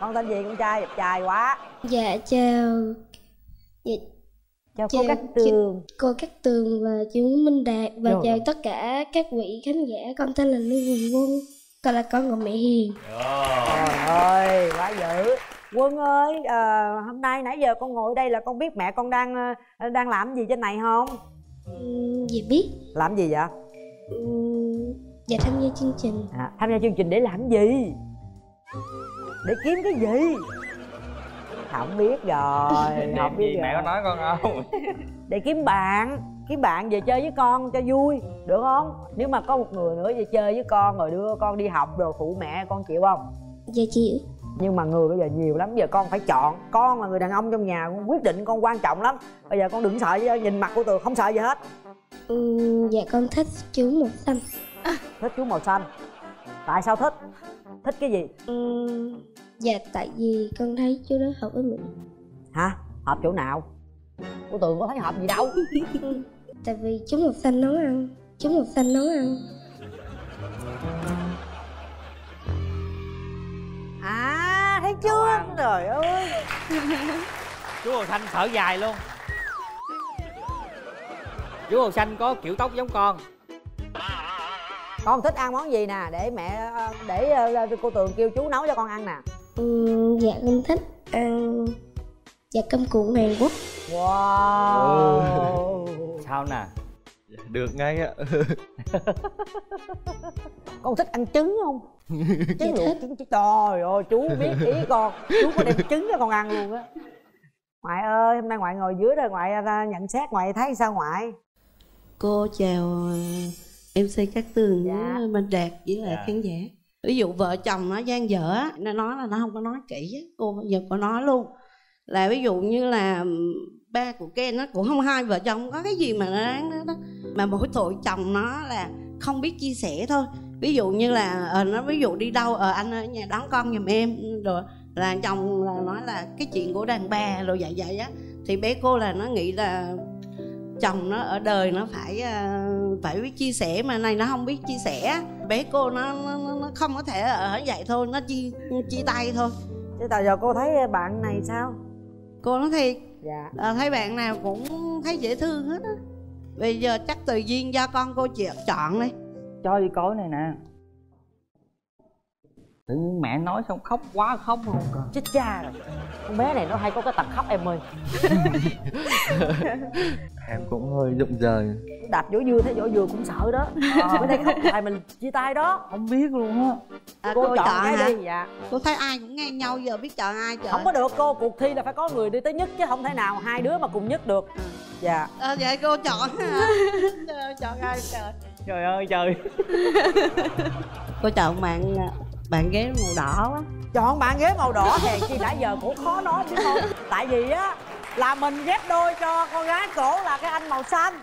Con tên gì con trai? Đẹp trai quá. Dạ chào. Dạ. Chào, chào cô Cát Tường. Cô Cát Tường và chú Minh Đạt. Và được chào rồi. Tất cả các vị khán giả. Con tên là Lưu Huỳnh Quân. Con là con của mẹ Hiền. Trời ơi quá dữ. Quân ơi à, hôm nay nãy giờ con ngồi đây là con biết mẹ con đang đang làm gì trên này không? Ừ, dạ biết. Làm gì vậy? Ừ, dạ tham gia chương trình. À, tham gia chương trình để làm gì? Để kiếm cái gì? Không biết rồi. Không biết gì rồi. Mẹ có nói con không? Để kiếm bạn, kiếm bạn về chơi với con cho vui, được không? Nếu mà có một người nữa về chơi với con rồi đưa con đi học rồi phụ mẹ, con chịu không? Dạ chịu. Nhưng mà người bây giờ nhiều lắm, giờ con phải chọn. Con là người đàn ông trong nhà, con quyết định con quan trọng lắm. Bây giờ con đừng sợ, nhìn mặt của Tường không sợ gì hết. Ừ, dạ con thích chú màu xanh. Thích chú màu xanh. Tại sao thích? Thích cái gì? Ừ, dạ tại vì con thấy chú đó hợp với mình. Hả? Hợp chỗ nào? Của Tường có thấy hợp gì đâu. Tại vì chú màu xanh nấu ăn. Chú màu xanh nấu ăn. À, thấy chưa? Trời ơi. Chú màu xanh thở dài luôn. Chú màu xanh có kiểu tóc giống con. Con thích ăn món gì nè, để mẹ, để cô Tường kêu chú nấu cho con ăn nè. Ừ, dạ con thích ăn dạ cơm cuộn Hàn Quốc. Wow. Ừ. Sao nè? Được ngay á. Con thích ăn trứng không? Trứng luộc, trứng trời ơi, chú biết ý con. Chú có đem trứng cho con ăn luôn á. Ngoại ơi, hôm nay ngoại ngồi dưới rồi, ngoại nhận xét, ngoại thấy sao ngoại? Cô chào em xê Cát Tường, dạ. Minh Đạt với lại dạ. khán giả. Ví dụ vợ chồng nó gian dở, nó nói là nó không có nói kỹ, cô bây giờ cô nói luôn. Là ví dụ như là ba của Ken nó cũng không, hai vợ chồng không có cái gì mà nó đáng đó, đó. Mà mỗi tội chồng nó là không biết chia sẻ thôi. Ví dụ như là à, nó ví dụ đi đâu, ờ à, anh ở nhà đón con giùm em, rồi là chồng là nói là cái chuyện của đàn bà rồi vậy vậy á. Thì bé cô là nó nghĩ là chồng nó ở đời nó phải phải biết chia sẻ, mà này nó không biết chia sẻ. Bé cô nó nó, nó không có thể ở vậy thôi, nó chia chia tay thôi. Thế tại giờ cô thấy bạn này sao? Cô nói thiệt, dạ. à, thấy bạn nào cũng thấy dễ thương hết á. Bây giờ chắc tự nhiên do con cô chị chọn đi. Cho đi cối này nè. Tự nhiên mẹ nói xong khóc quá khóc luôn cơ. Chết cha rồi. Con bé này nó hay có cái tật khóc em ơi. Em cũng hơi rụng rời. Đạp vỗ dưa, thấy vỗ dưa cũng sợ đó. Ờ, bữa nay khóc lại mình chia tay đó. Không biết luôn á. À, cô, cô chọn, chọn cái hả? Đi dạ. Cô thấy ai cũng ngang nhau, giờ biết chọn ai chọn. Không có được cô, cuộc thi là phải có người đi tới nhất, chứ không thể nào hai đứa mà cùng nhất được. Dạ. À, vậy cô chọn hả? Chọn ai trời. Trời ơi trời. Cô chọn bạn bạn ghế màu đỏ quá. Chọn bạn ghế màu đỏ hèn chi nãy giờ cũng khó nói chứ không. Tại vì á là mình ghép đôi cho con gái cổ là cái anh màu xanh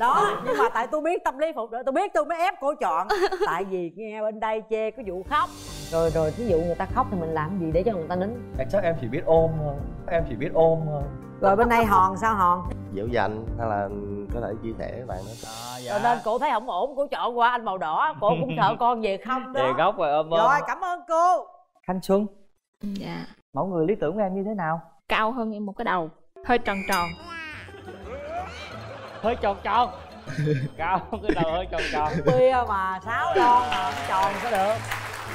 đó, nhưng mà tại tôi biết tâm lý phụ nữ, tôi biết tôi mới ép cô chọn. Tại vì nghe bên đây chê cái vụ khóc rồi rồi thí dụ người ta khóc thì mình làm gì để cho người ta nín? Chắc em chỉ biết ôm thôi, em chỉ biết ôm thôi. Rồi bên đây Hòn sao? Hòn dịu dàng hay là có thể chia sẻ với bạn đó. À, dạ. Cho nên cô thấy không ổn, cô chọn qua anh màu đỏ, cô cũng sợ con về không đó. Về gốc rồi ôm ôm. Rồi cảm ơn cô. Thanh Xuân, dạ. Mẫu người lý tưởng của em như thế nào? Cao hơn em một cái đầu, hơi tròn tròn. Hơi tròn tròn. Cao cái đầu hơi tròn tròn. Bia mà sáu lon mà không tròn có được.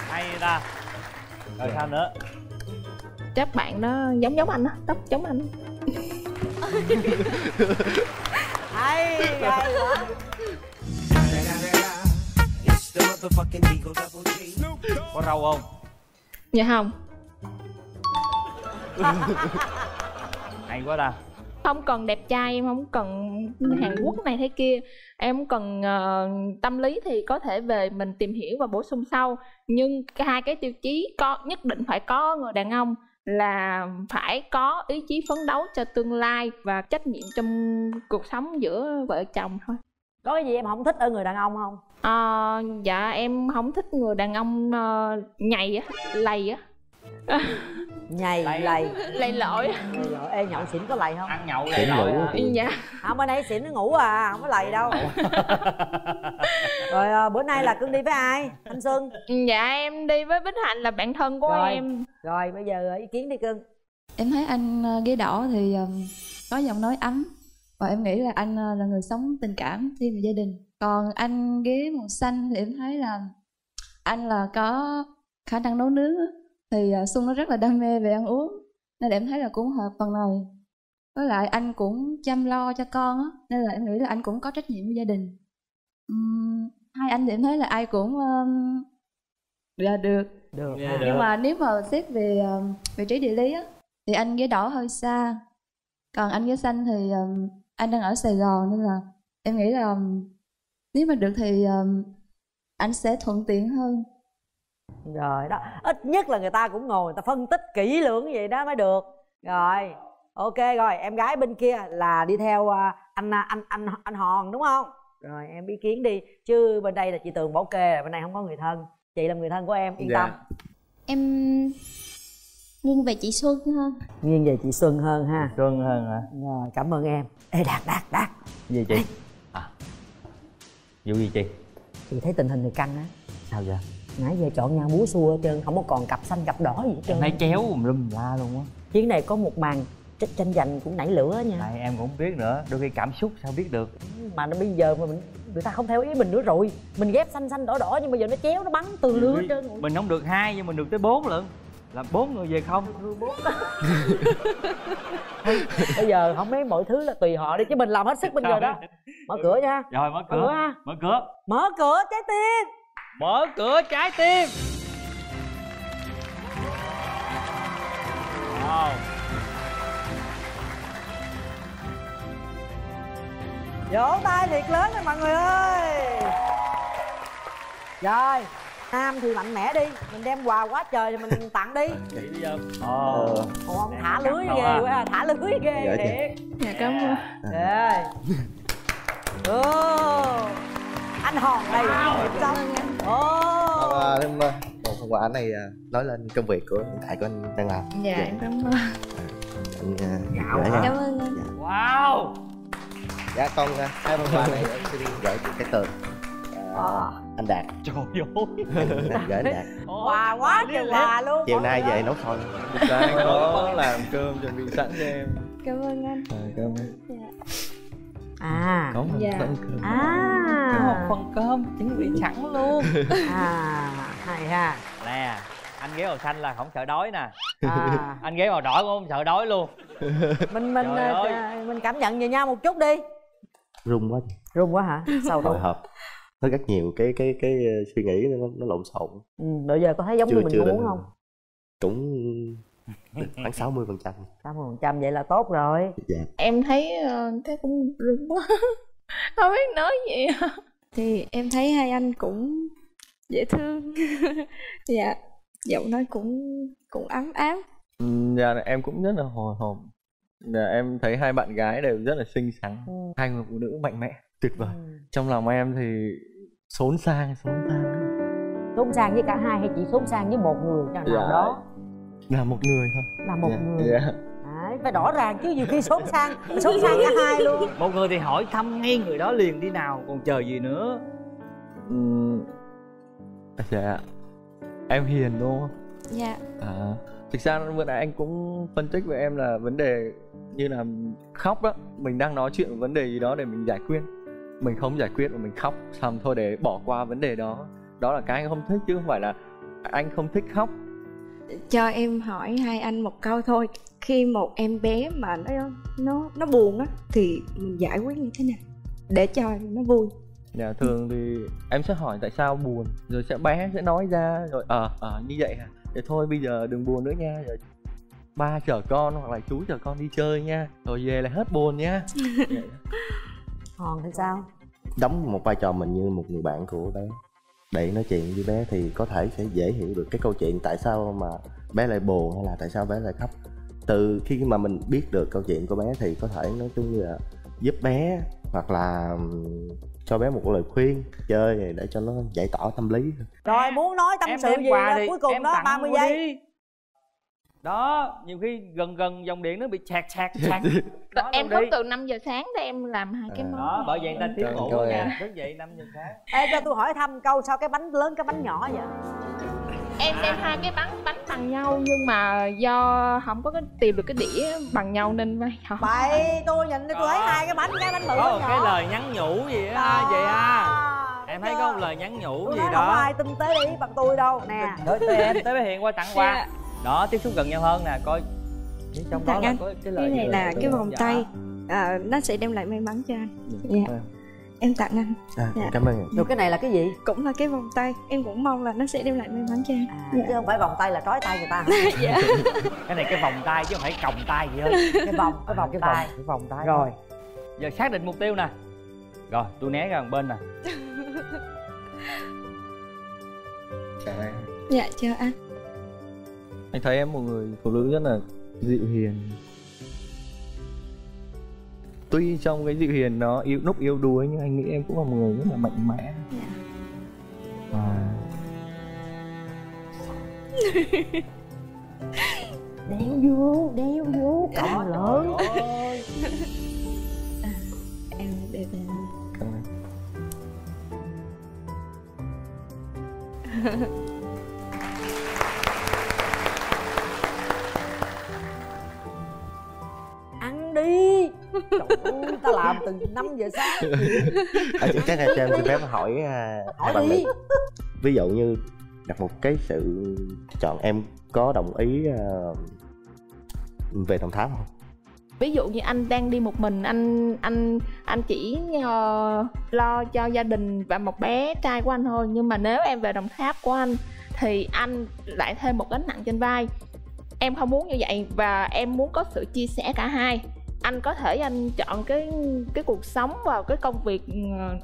Hay ta. Rồi sao nữa? Chắc bạn nó giống giống anh á, tóc giống anh. Hay hay quá. Có râu không? Dạ không. Hay quá ta. Không cần đẹp trai, em không cần Hàn Quốc này thế kia. Em cần uh, tâm lý thì có thể về mình tìm hiểu và bổ sung sau. Nhưng hai cái tiêu chí có nhất định phải có người đàn ông là phải có ý chí phấn đấu cho tương lai và trách nhiệm trong cuộc sống giữa vợ chồng thôi. Có cái gì em không thích ở người đàn ông không? À, dạ em không thích người đàn ông uh, nhầy á, lầy á. Nhầy, lầy, lầy, lầy lội. Ê nhậu xỉn có lầy không? Ăn nhậu lầy lội. Dạ. Không, bên đây xỉn nó ngủ à, không có lầy đâu. Rồi bữa nay là cưng đi với ai? Thanh Xuân. Dạ em đi với Bích Hạnh là bạn thân của rồi. Em. Rồi bây giờ ý kiến đi cưng. Em thấy anh ghế đỏ thì có giọng nói ấm và em nghĩ là anh là người sống tình cảm thêm về gia đình. Còn anh ghế màu xanh thì em thấy là anh là có khả năng nấu nướng. Thì Xuân nó rất là đam mê về ăn uống, nên là em thấy là cũng hợp phần này. Với lại anh cũng chăm lo cho con á, nên là em nghĩ là anh cũng có trách nhiệm với gia đình. uhm, Hai anh thì em thấy là ai cũng um, là được, được. Yeah, à. Được. Nhưng mà nếu mà xét về um, vị trí địa lý á, thì anh ghế đỏ hơi xa, còn anh ghế xanh thì um, anh đang ở Sài Gòn, nên là em nghĩ là um, nếu mà được thì um, anh sẽ thuận tiện hơn. Rồi đó, ít nhất là người ta cũng ngồi người ta phân tích kỹ lưỡng vậy đó mới được. Rồi, ok rồi, em gái bên kia là đi theo anh anh anh anh Hòn đúng không? Rồi em ý kiến đi, chứ bên đây là chị Tường bảo kê, bên này không có người thân. Chị là người thân của em, yên dạ. tâm. Em nghiêng về chị Xuân hơn. Nghiêng về chị Xuân hơn ha. Xuân hơn hả? Rồi, cảm ơn em. Ê Đạt, Đạt, Đạt. Gì chị? À, vụ gì chị? Chị thấy tình hình thì căng á. Sao vậy? Nãy giờ chọn nhau búa xua hết trơn, không có còn cặp xanh cặp đỏ gì hết trơn. Nãy chéo lum la luôn á. Chuyến này có một màn tranh giành cũng nảy lửa nha. Này em cũng không biết nữa, đôi khi cảm xúc sao biết được. Mà nó bây giờ mà mình người ta không theo ý mình nữa rồi. Mình ghép xanh xanh đỏ đỏ nhưng bây giờ nó chéo nó bắn từ lứa hết trơn. Mình không được hai nhưng mình được tới bốn lận. Là bốn người về không? bốn Bây giờ không mấy mọi thứ là tùy họ đi chứ mình làm hết sức bây giờ đó. Mở cửa nha. Rồi mở cửa. Mở, mở cửa. Mở cửa trái tim. Mở cửa trái tim. Wow. Vỗ tay thiệt lớn rồi mọi người ơi. Rồi, nam thì mạnh mẽ đi, mình đem quà quá trời thì mình tặng đi. Chị đi không? Ờ. Ủa, ông thả lưới ghê quá, thả lưới ghê thiệt. Dạ cảm ơn. Rồi. Ô. Anh Hòn đây. Cảm ơn anh. Ô. Thêm một phần quà này nói lên công việc của hiện tại của anh đang làm. Dạ em cảm ơn. Anh cảm ơn anh. Wow. Dạ con hai phần quà này em xin gửi chị Cát Tường. À, anh Đạt. Trời ơi. Anh gửi anh Đạt. Quà quá trời quà luôn. Chiều nay về nấu phơi. Đang có làm cơm chuẩn bị sẵn cho em. Cảm ơn anh. À, cảm ơn. Dạ. À. Có một dạ. phần cơm. À. Có một phần cơm chuẩn bị sẵn luôn. À. Hay ha. Nè, anh ghế màu xanh là không sợ đói nè. À. Anh ghế màu đỏ cũng không sợ đói luôn. Mình mình trời mình cảm nhận về nhau một chút đi. Rung quá. Rung quá hả? Sao hồi hộp. Nó rất nhiều cái cái cái suy nghĩ nó, nó lộn xộn. Ừ, bây giờ có thấy giống chưa, như mình muốn không? Cũng khoảng sáu mươi phần trăm. sáu mươi phần trăm vậy là tốt rồi. Dạ. Em thấy thấy cũng rung quá. Không biết nói gì. Thì em thấy hai anh cũng dễ thương. Dạ. Giọng nói cũng cũng ấm áp. Dạ em cũng rất là hồi hộp. Dạ, em thấy hai bạn gái đều rất là xinh xắn. Ừ. Hai người phụ nữ mạnh mẽ. Tuyệt vời. Ừ. Trong lòng em thì xốn sang, xốn sang. Xốn sang với cả hai hay chỉ xốn sang với một người nào dạ. đó? Là một người thôi. Là một dạ. người. Dạ. Đấy, phải rõ ràng chứ nhiều khi xốn sang, xốn sang cả hai luôn. Một người thì hỏi thăm ngay người đó liền đi nào, còn chờ gì nữa? Ừ. Dạ. Em hiền đúng không? Dạ. À, thực ra vừa nãy anh cũng phân tích với em là vấn đề như là khóc đó, mình đang nói chuyện vấn đề gì đó để mình giải quyết, mình không giải quyết mà mình khóc xong thôi để bỏ qua vấn đề đó. Đó là cái anh không thích chứ không phải là anh không thích khóc. Cho em hỏi hai anh một câu thôi, khi một em bé mà nó nó nó buồn á thì mình giải quyết như thế nào để cho nó vui? Dạ thường thì em sẽ hỏi tại sao buồn, rồi sẽ bé sẽ nói ra rồi ờ à, à, như vậy hả? Thì thôi bây giờ đừng buồn nữa nha, rồi ba chở con hoặc là chú chở con đi chơi nha, rồi về là hết buồn nha. Hòn thì sao? Đóng một vai trò mình như một người bạn của bé để nói chuyện với bé thì có thể sẽ dễ hiểu được cái câu chuyện tại sao mà bé lại buồn hay là tại sao bé lại khóc. Từ khi mà mình biết được câu chuyện của bé thì có thể nói chung như là giúp bé hoặc là cho bé một lời khuyên chơi để cho nó giải tỏa tâm lý. Rồi muốn nói tâm em, sự em gì đó, cuối cùng đó ba mươi giây. Đó, nhiều khi gần gần dòng điện nó bị sạc sạc sạc. Em thức từ năm giờ sáng để em làm hai cái à, món. Đó, bởi vậy người ta thiếu ngủ nha. Đúng vậy, năm giờ sáng. Ê, cho tôi hỏi thăm câu sao cái bánh lớn cái bánh nhỏ vậy? Em đem hai cái bánh bánh bằng nhau nhưng mà do không có cái tìm được cái đĩa bằng nhau nên không. Vậy tôi nhìn tôi thấy hai cái bánh cái bánh bự có một nhỏ. Cái lời nhắn nhủ gì á vậy ha. Em thấy có một lời nhắn nhủ tôi gì đó. Không ai tinh tế để ý bằng tôi đâu nè. Tới em tới bé Hiền qua tặng quà. Đó, tiếp xúc gần nhau hơn nè, coi trong đó là có cái lời. Cái này là cái vòng tay, à, nó sẽ đem lại may mắn cho anh. Dạ. Em tặng anh. À, dạ. Cảm ơn. Rồi cái này là cái gì? Cũng là cái vòng tay. Em cũng mong là nó sẽ đem lại may mắn cho em. À, dạ. Chứ không phải vòng tay là trói tay người ta. Dạ. Cái này cái vòng tay chứ không phải còng tay gì hết. Cái vòng, cái vòng cái tay. Vòng, cái vòng tay. Rồi. Giờ xác định mục tiêu nè. Rồi, tôi né ra một bên nè. Chào em. Dạ, chào anh. Anh thấy em một người phụ nữ rất là dịu hiền. Tuy trong cái dịu hiền nó yếu núp yếu đuối nhưng anh nghĩ em cũng là một người rất là mạnh mẽ. Dạ. À. Đeo vô, đeo vô. Có lớn. À, em để về. Cảm ơn. Ăn đi. Trời, ta làm từ năm giờ sáng. À, chị chắc là cho em xin phép hỏi hỏi bạn đi. Ví dụ như đặt một cái sự chọn, em có đồng ý uh, về Đồng Tháp không? Ví dụ như anh đang đi một mình, anh anh anh chỉ uh, lo cho gia đình và một bé trai của anh thôi. Nhưng mà nếu em về Đồng Tháp của anh thì anh lại thêm một gánh nặng trên vai. Em không muốn như vậy và em muốn có sự chia sẻ cả hai. Anh có thể anh chọn cái cái cuộc sống và cái công việc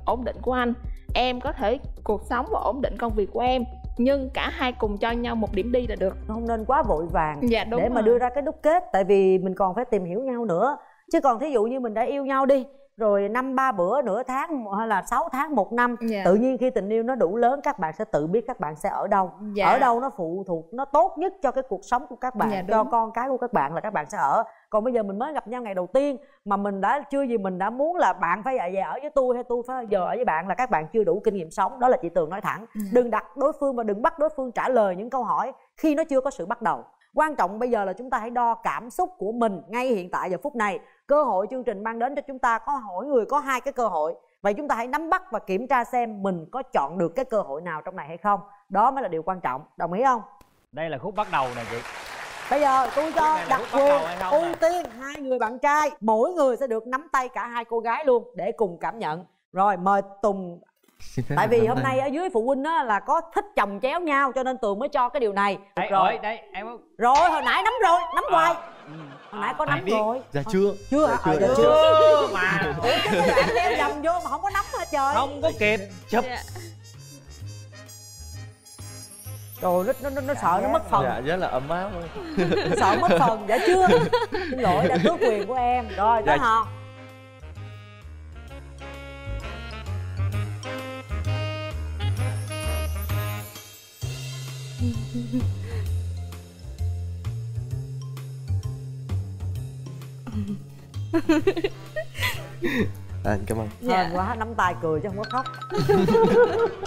ổn định của anh. Em có thể cuộc sống và ổn định công việc của em. Nhưng cả hai cùng cho nhau một điểm đi là được. Không nên quá vội vàng. Dạ, đúng. Để mà đưa ra cái đúc kết. Tại vì mình còn phải tìm hiểu nhau nữa. Chứ còn thí dụ như mình đã yêu nhau đi, rồi năm ba bữa, nửa tháng hay là sáu tháng, một năm, dạ. Tự nhiên khi tình yêu nó đủ lớn, các bạn sẽ tự biết các bạn sẽ ở đâu, dạ. Ở đâu nó phụ thuộc, nó tốt nhất cho cái cuộc sống của các bạn, dạ, cho con cái của các bạn là các bạn sẽ ở. Còn bây giờ mình mới gặp nhau ngày đầu tiên mà mình đã chưa gì mình đã muốn là bạn phải về ở với tôi hay tôi phải giờ ở với bạn, là các bạn chưa đủ kinh nghiệm sống. Đó là chị Tường nói thẳng, ừ. Đừng đặt đối phương và đừng bắt đối phương trả lời những câu hỏi khi nó chưa có sự bắt đầu. Quan trọng bây giờ là chúng ta hãy đo cảm xúc của mình ngay hiện tại giờ phút này. Cơ hội chương trình mang đến cho chúng ta có mỗi người có hai cái cơ hội. Vậy chúng ta hãy nắm bắt và kiểm tra xem mình có chọn được cái cơ hội nào trong này hay không. Đó mới là điều quan trọng, đồng ý không? Đây là khúc bắt đầu nè chị. Bây giờ tôi cho đặc quyền ưu tiên hai người bạn trai. Mỗi người sẽ được nắm tay cả hai cô gái luôn để cùng cảm nhận. Rồi mời Tùng. Tại vì hôm nay ở dưới phụ huynh á là có thích chồng chéo nhau cho nên Tường mới cho cái điều này. Đấy, rồi đây em rồi hồi nãy nắm rồi nắm hoài à, hồi nãy có à, nắm rồi dạ chưa chưa dạ, à, dạ, dạ, chưa mà ủa chứ bạn leo dầm vô mà không có nắm hả trời, không có kịp chụp. Yeah. Trời nó nó nó dạ, sợ dạ, nó mất phần. Dạ rất là ấm áp. Sợ mất phần dạ chưa. Xin lỗi đã tước quyền của em rồi đó dạ. Hò à, cảm ơn. Hên quá, nắm tay cười chứ không có khóc.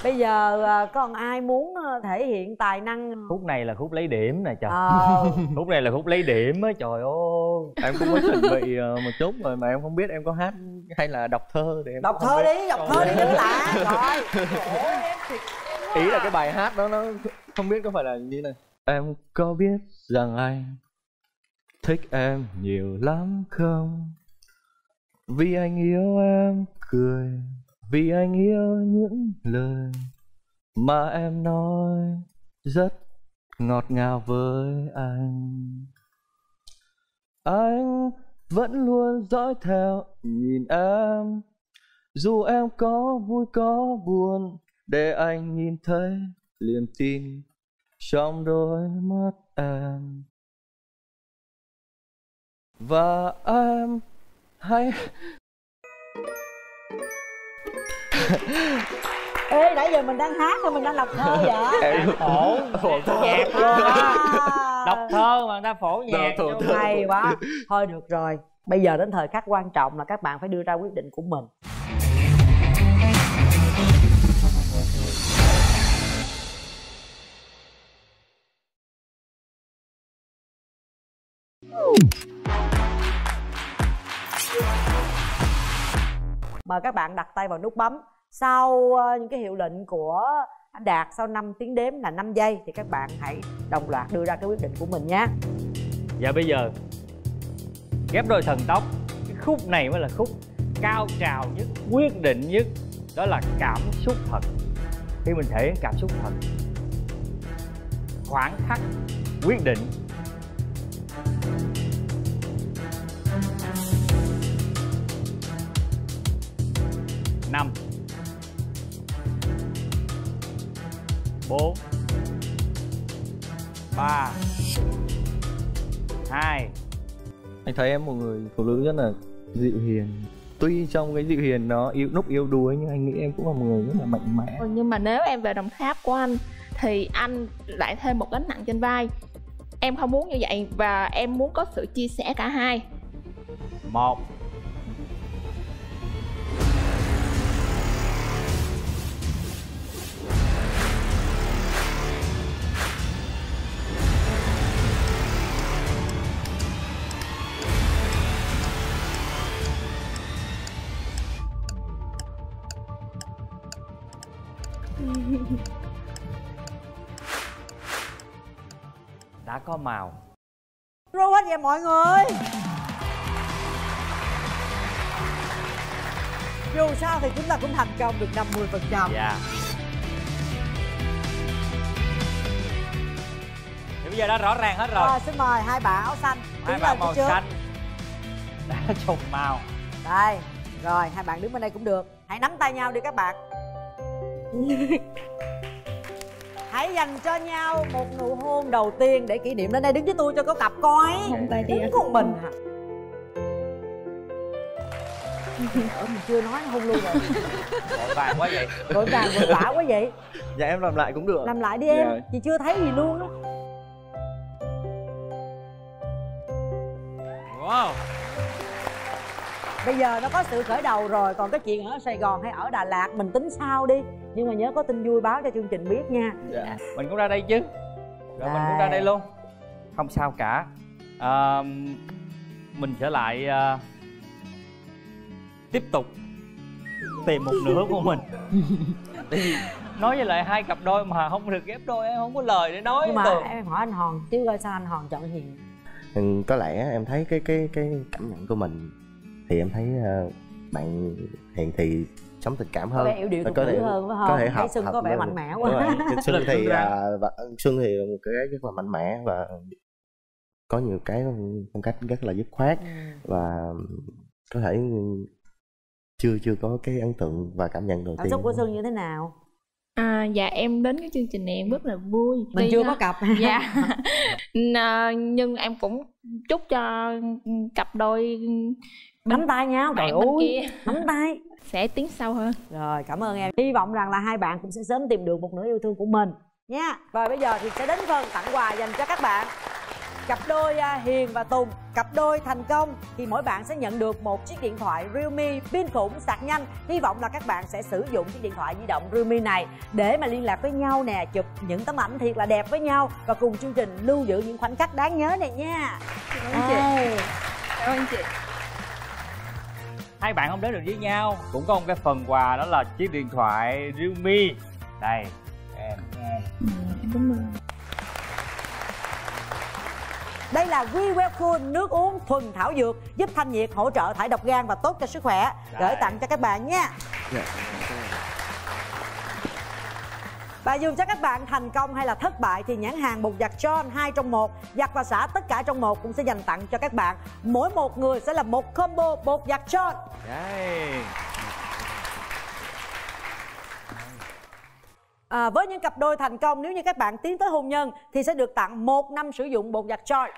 Bây giờ còn ai muốn thể hiện tài năng? Khúc này là khúc lấy điểm nè trời. À. Khúc này là khúc lấy điểm á trời ơi. Em cũng mới chuẩn bị một chút rồi mà em không biết em có hát hay là đọc thơ thì em đọc thơ biết. Đi, đọc trời thơ đi đứng lại. Rồi. Ủa, em thiệt... Ý là cái bài hát đó nó không biết có phải là như này. Em có biết rằng anh thích em nhiều lắm không? Vì anh yêu em cười, vì anh yêu những lời mà em nói rất ngọt ngào với anh. Anh vẫn luôn dõi theo nhìn em, dù em có vui có buồn, để anh nhìn thấy niềm tin trong đôi mắt em. Và em hay. Ê nãy giờ mình đang hát hay mình đang đọc thơ vậy? Em phổ, phổ thơ nhạc luôn. Đọc thơ mà người ta phổ nhạc. Hay quá. Thôi được rồi. Bây giờ đến thời khắc quan trọng là các bạn phải đưa ra quyết định của mình. Mời các bạn đặt tay vào nút bấm. Sau những cái hiệu lệnh của anh Đạt, sau năm tiếng đếm là năm giây thì các bạn hãy đồng loạt đưa ra cái quyết định của mình nhé. Dạ bây giờ ghép đôi thần tốc. Cái khúc này mới là khúc cao trào nhất, quyết định nhất đó là cảm xúc thật. Khi mình thể hiện cảm xúc thật, khoảng khắc quyết định. năm bốn ba hai. Anh thấy em một người phụ nữ rất là dịu hiền. Tuy trong cái dịu hiền nó yêu núp yêu đuối nhưng anh nghĩ em cũng là một người rất là mạnh mẽ. Ừ, nhưng mà nếu em về Đồng Tháp của anh thì anh lại thêm một gánh nặng trên vai. Em không muốn như vậy và em muốn có sự chia sẻ cả hai. Một. Đã có màu. Rô hết vậy mọi người. Dù sao thì chúng ta cũng thành công được năm mươi phần trăm. Dạ. Thì bây giờ đã rõ ràng hết rồi. Rồi, xin mời hai bà áo xanh. Hai bà màu xanh đã trùng màu. Đây, rồi hai bạn đứng bên đây cũng được. Hãy nắm tay nhau đi các bạn. Hãy dành cho nhau một nụ hôn đầu tiên để kỷ niệm. Lên đây đứng với tôi cho có cặp coi. Không tay đứng cùng mình hả? Ở mình chưa nói hôn luôn rồi. Vội vàng quá vậy. Vội vàng vội vã quá vậy. Dạ em làm lại cũng được. Làm lại đi em. Dạ. Chị chưa thấy gì luôn đó. Wow. Bây giờ nó có sự khởi đầu rồi, còn cái chuyện ở Sài Gòn hay ở Đà Lạt mình tính sau đi. Nhưng mà nhớ có tin vui báo cho chương trình biết nha. Dạ. Mình cũng ra đây chứ. Rồi à. Mình cũng ra đây luôn. Không sao cả. à, Mình sẽ lại à, tiếp tục tìm một nửa của mình. Nói với lại hai cặp đôi mà không được ghép đôi, em không có lời để nói. Nhưng mà từ. Em hỏi anh Hòn chứ sao anh Hòn chọn Hiền? Ừ, có lẽ em thấy cái cái cái cảm nhận của mình thì em thấy uh, bạn Hiền thì sống tình cảm hơn, điệu có, thể, hơn phải không? Có thể học, Xuân học có vẻ mạnh mẽ quá. Xuân thì uh, và, Xuân thì một cái rất là mạnh mẽ và có nhiều cái phong cách rất là dứt khoát. Ừ. Và có thể chưa chưa có cái ấn tượng và cảm nhận đầu cảm tiên. Cảm xúc của Xuân như thế nào? À, dạ em đến cái chương trình này em rất là vui. Mình Tuy chưa nó... có cặp. Dạ. Nhưng em cũng chúc cho cặp đôi nắm tay nhau, bạn bên kia nắm tay sẽ tiến sâu hơn. Rồi, cảm ơn em. Hy vọng rằng là hai bạn cũng sẽ sớm tìm được một nửa yêu thương của mình nha. Và bây giờ thì sẽ đến phần tặng quà dành cho các bạn. Cặp đôi Hiền và Tùng, cặp đôi thành công thì mỗi bạn sẽ nhận được một chiếc điện thoại Realme pin khủng sạc nhanh. Hy vọng là các bạn sẽ sử dụng chiếc điện thoại di động Realme này để mà liên lạc với nhau nè, chụp những tấm ảnh thiệt là đẹp với nhau và cùng chương trình lưu giữ những khoảnh khắc đáng nhớ này nha. Cảm ơn chị. Cảm ơn chị. Hai bạn không đến được với nhau cũng có một cái phần quà đó là chiếc điện thoại Realme. Đây, em. Cảm ơn. Đây là We Well Food, nước uống thuần thảo dược giúp thanh nhiệt, hỗ trợ thải độc gan và tốt cho sức khỏe. Đấy. Gửi tặng cho các bạn nha. Yeah. Và dù cho các bạn thành công hay là thất bại thì nhãn hàng bột giặt John hai trong một, giặt và xả tất cả trong một cũng sẽ dành tặng cho các bạn. Mỗi một người sẽ là một combo bột giặt John. Yeah. À, với những cặp đôi thành công, nếu như các bạn tiến tới hôn nhân thì sẽ được tặng một năm sử dụng bột giặt Choi.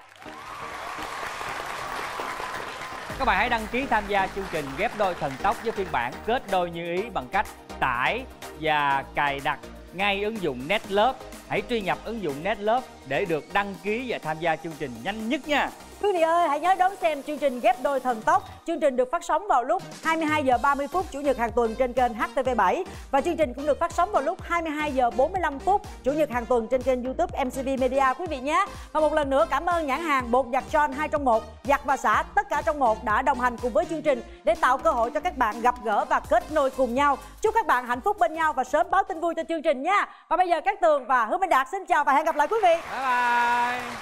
Các bạn hãy đăng ký tham gia chương trình ghép đôi thần tốc với phiên bản kết đôi như ý bằng cách tải và cài đặt ngay ứng dụng Netlove. Hãy truy nhập ứng dụng Netlove để được đăng ký và tham gia chương trình nhanh nhất nha. Quý vị ơi, hãy nhớ đón xem chương trình ghép đôi thần tốc. Chương trình được phát sóng vào lúc hai mươi hai giờ ba mươi phút Chủ nhật hàng tuần trên kênh H T V bảy và chương trình cũng được phát sóng vào lúc hai mươi hai giờ bốn mươi lăm phút Chủ nhật hàng tuần trên kênh YouTube M C V Media quý vị nhé. Và một lần nữa cảm ơn nhãn hàng bột giặt John hai trong một, giặt và xả tất cả trong một đã đồng hành cùng với chương trình để tạo cơ hội cho các bạn gặp gỡ và kết nối cùng nhau. Chúc các bạn hạnh phúc bên nhau và sớm báo tin vui cho chương trình nha. Và bây giờ Cát Tường và Hứa Minh Đạt xin chào và hẹn gặp lại quý vị. Bye bye.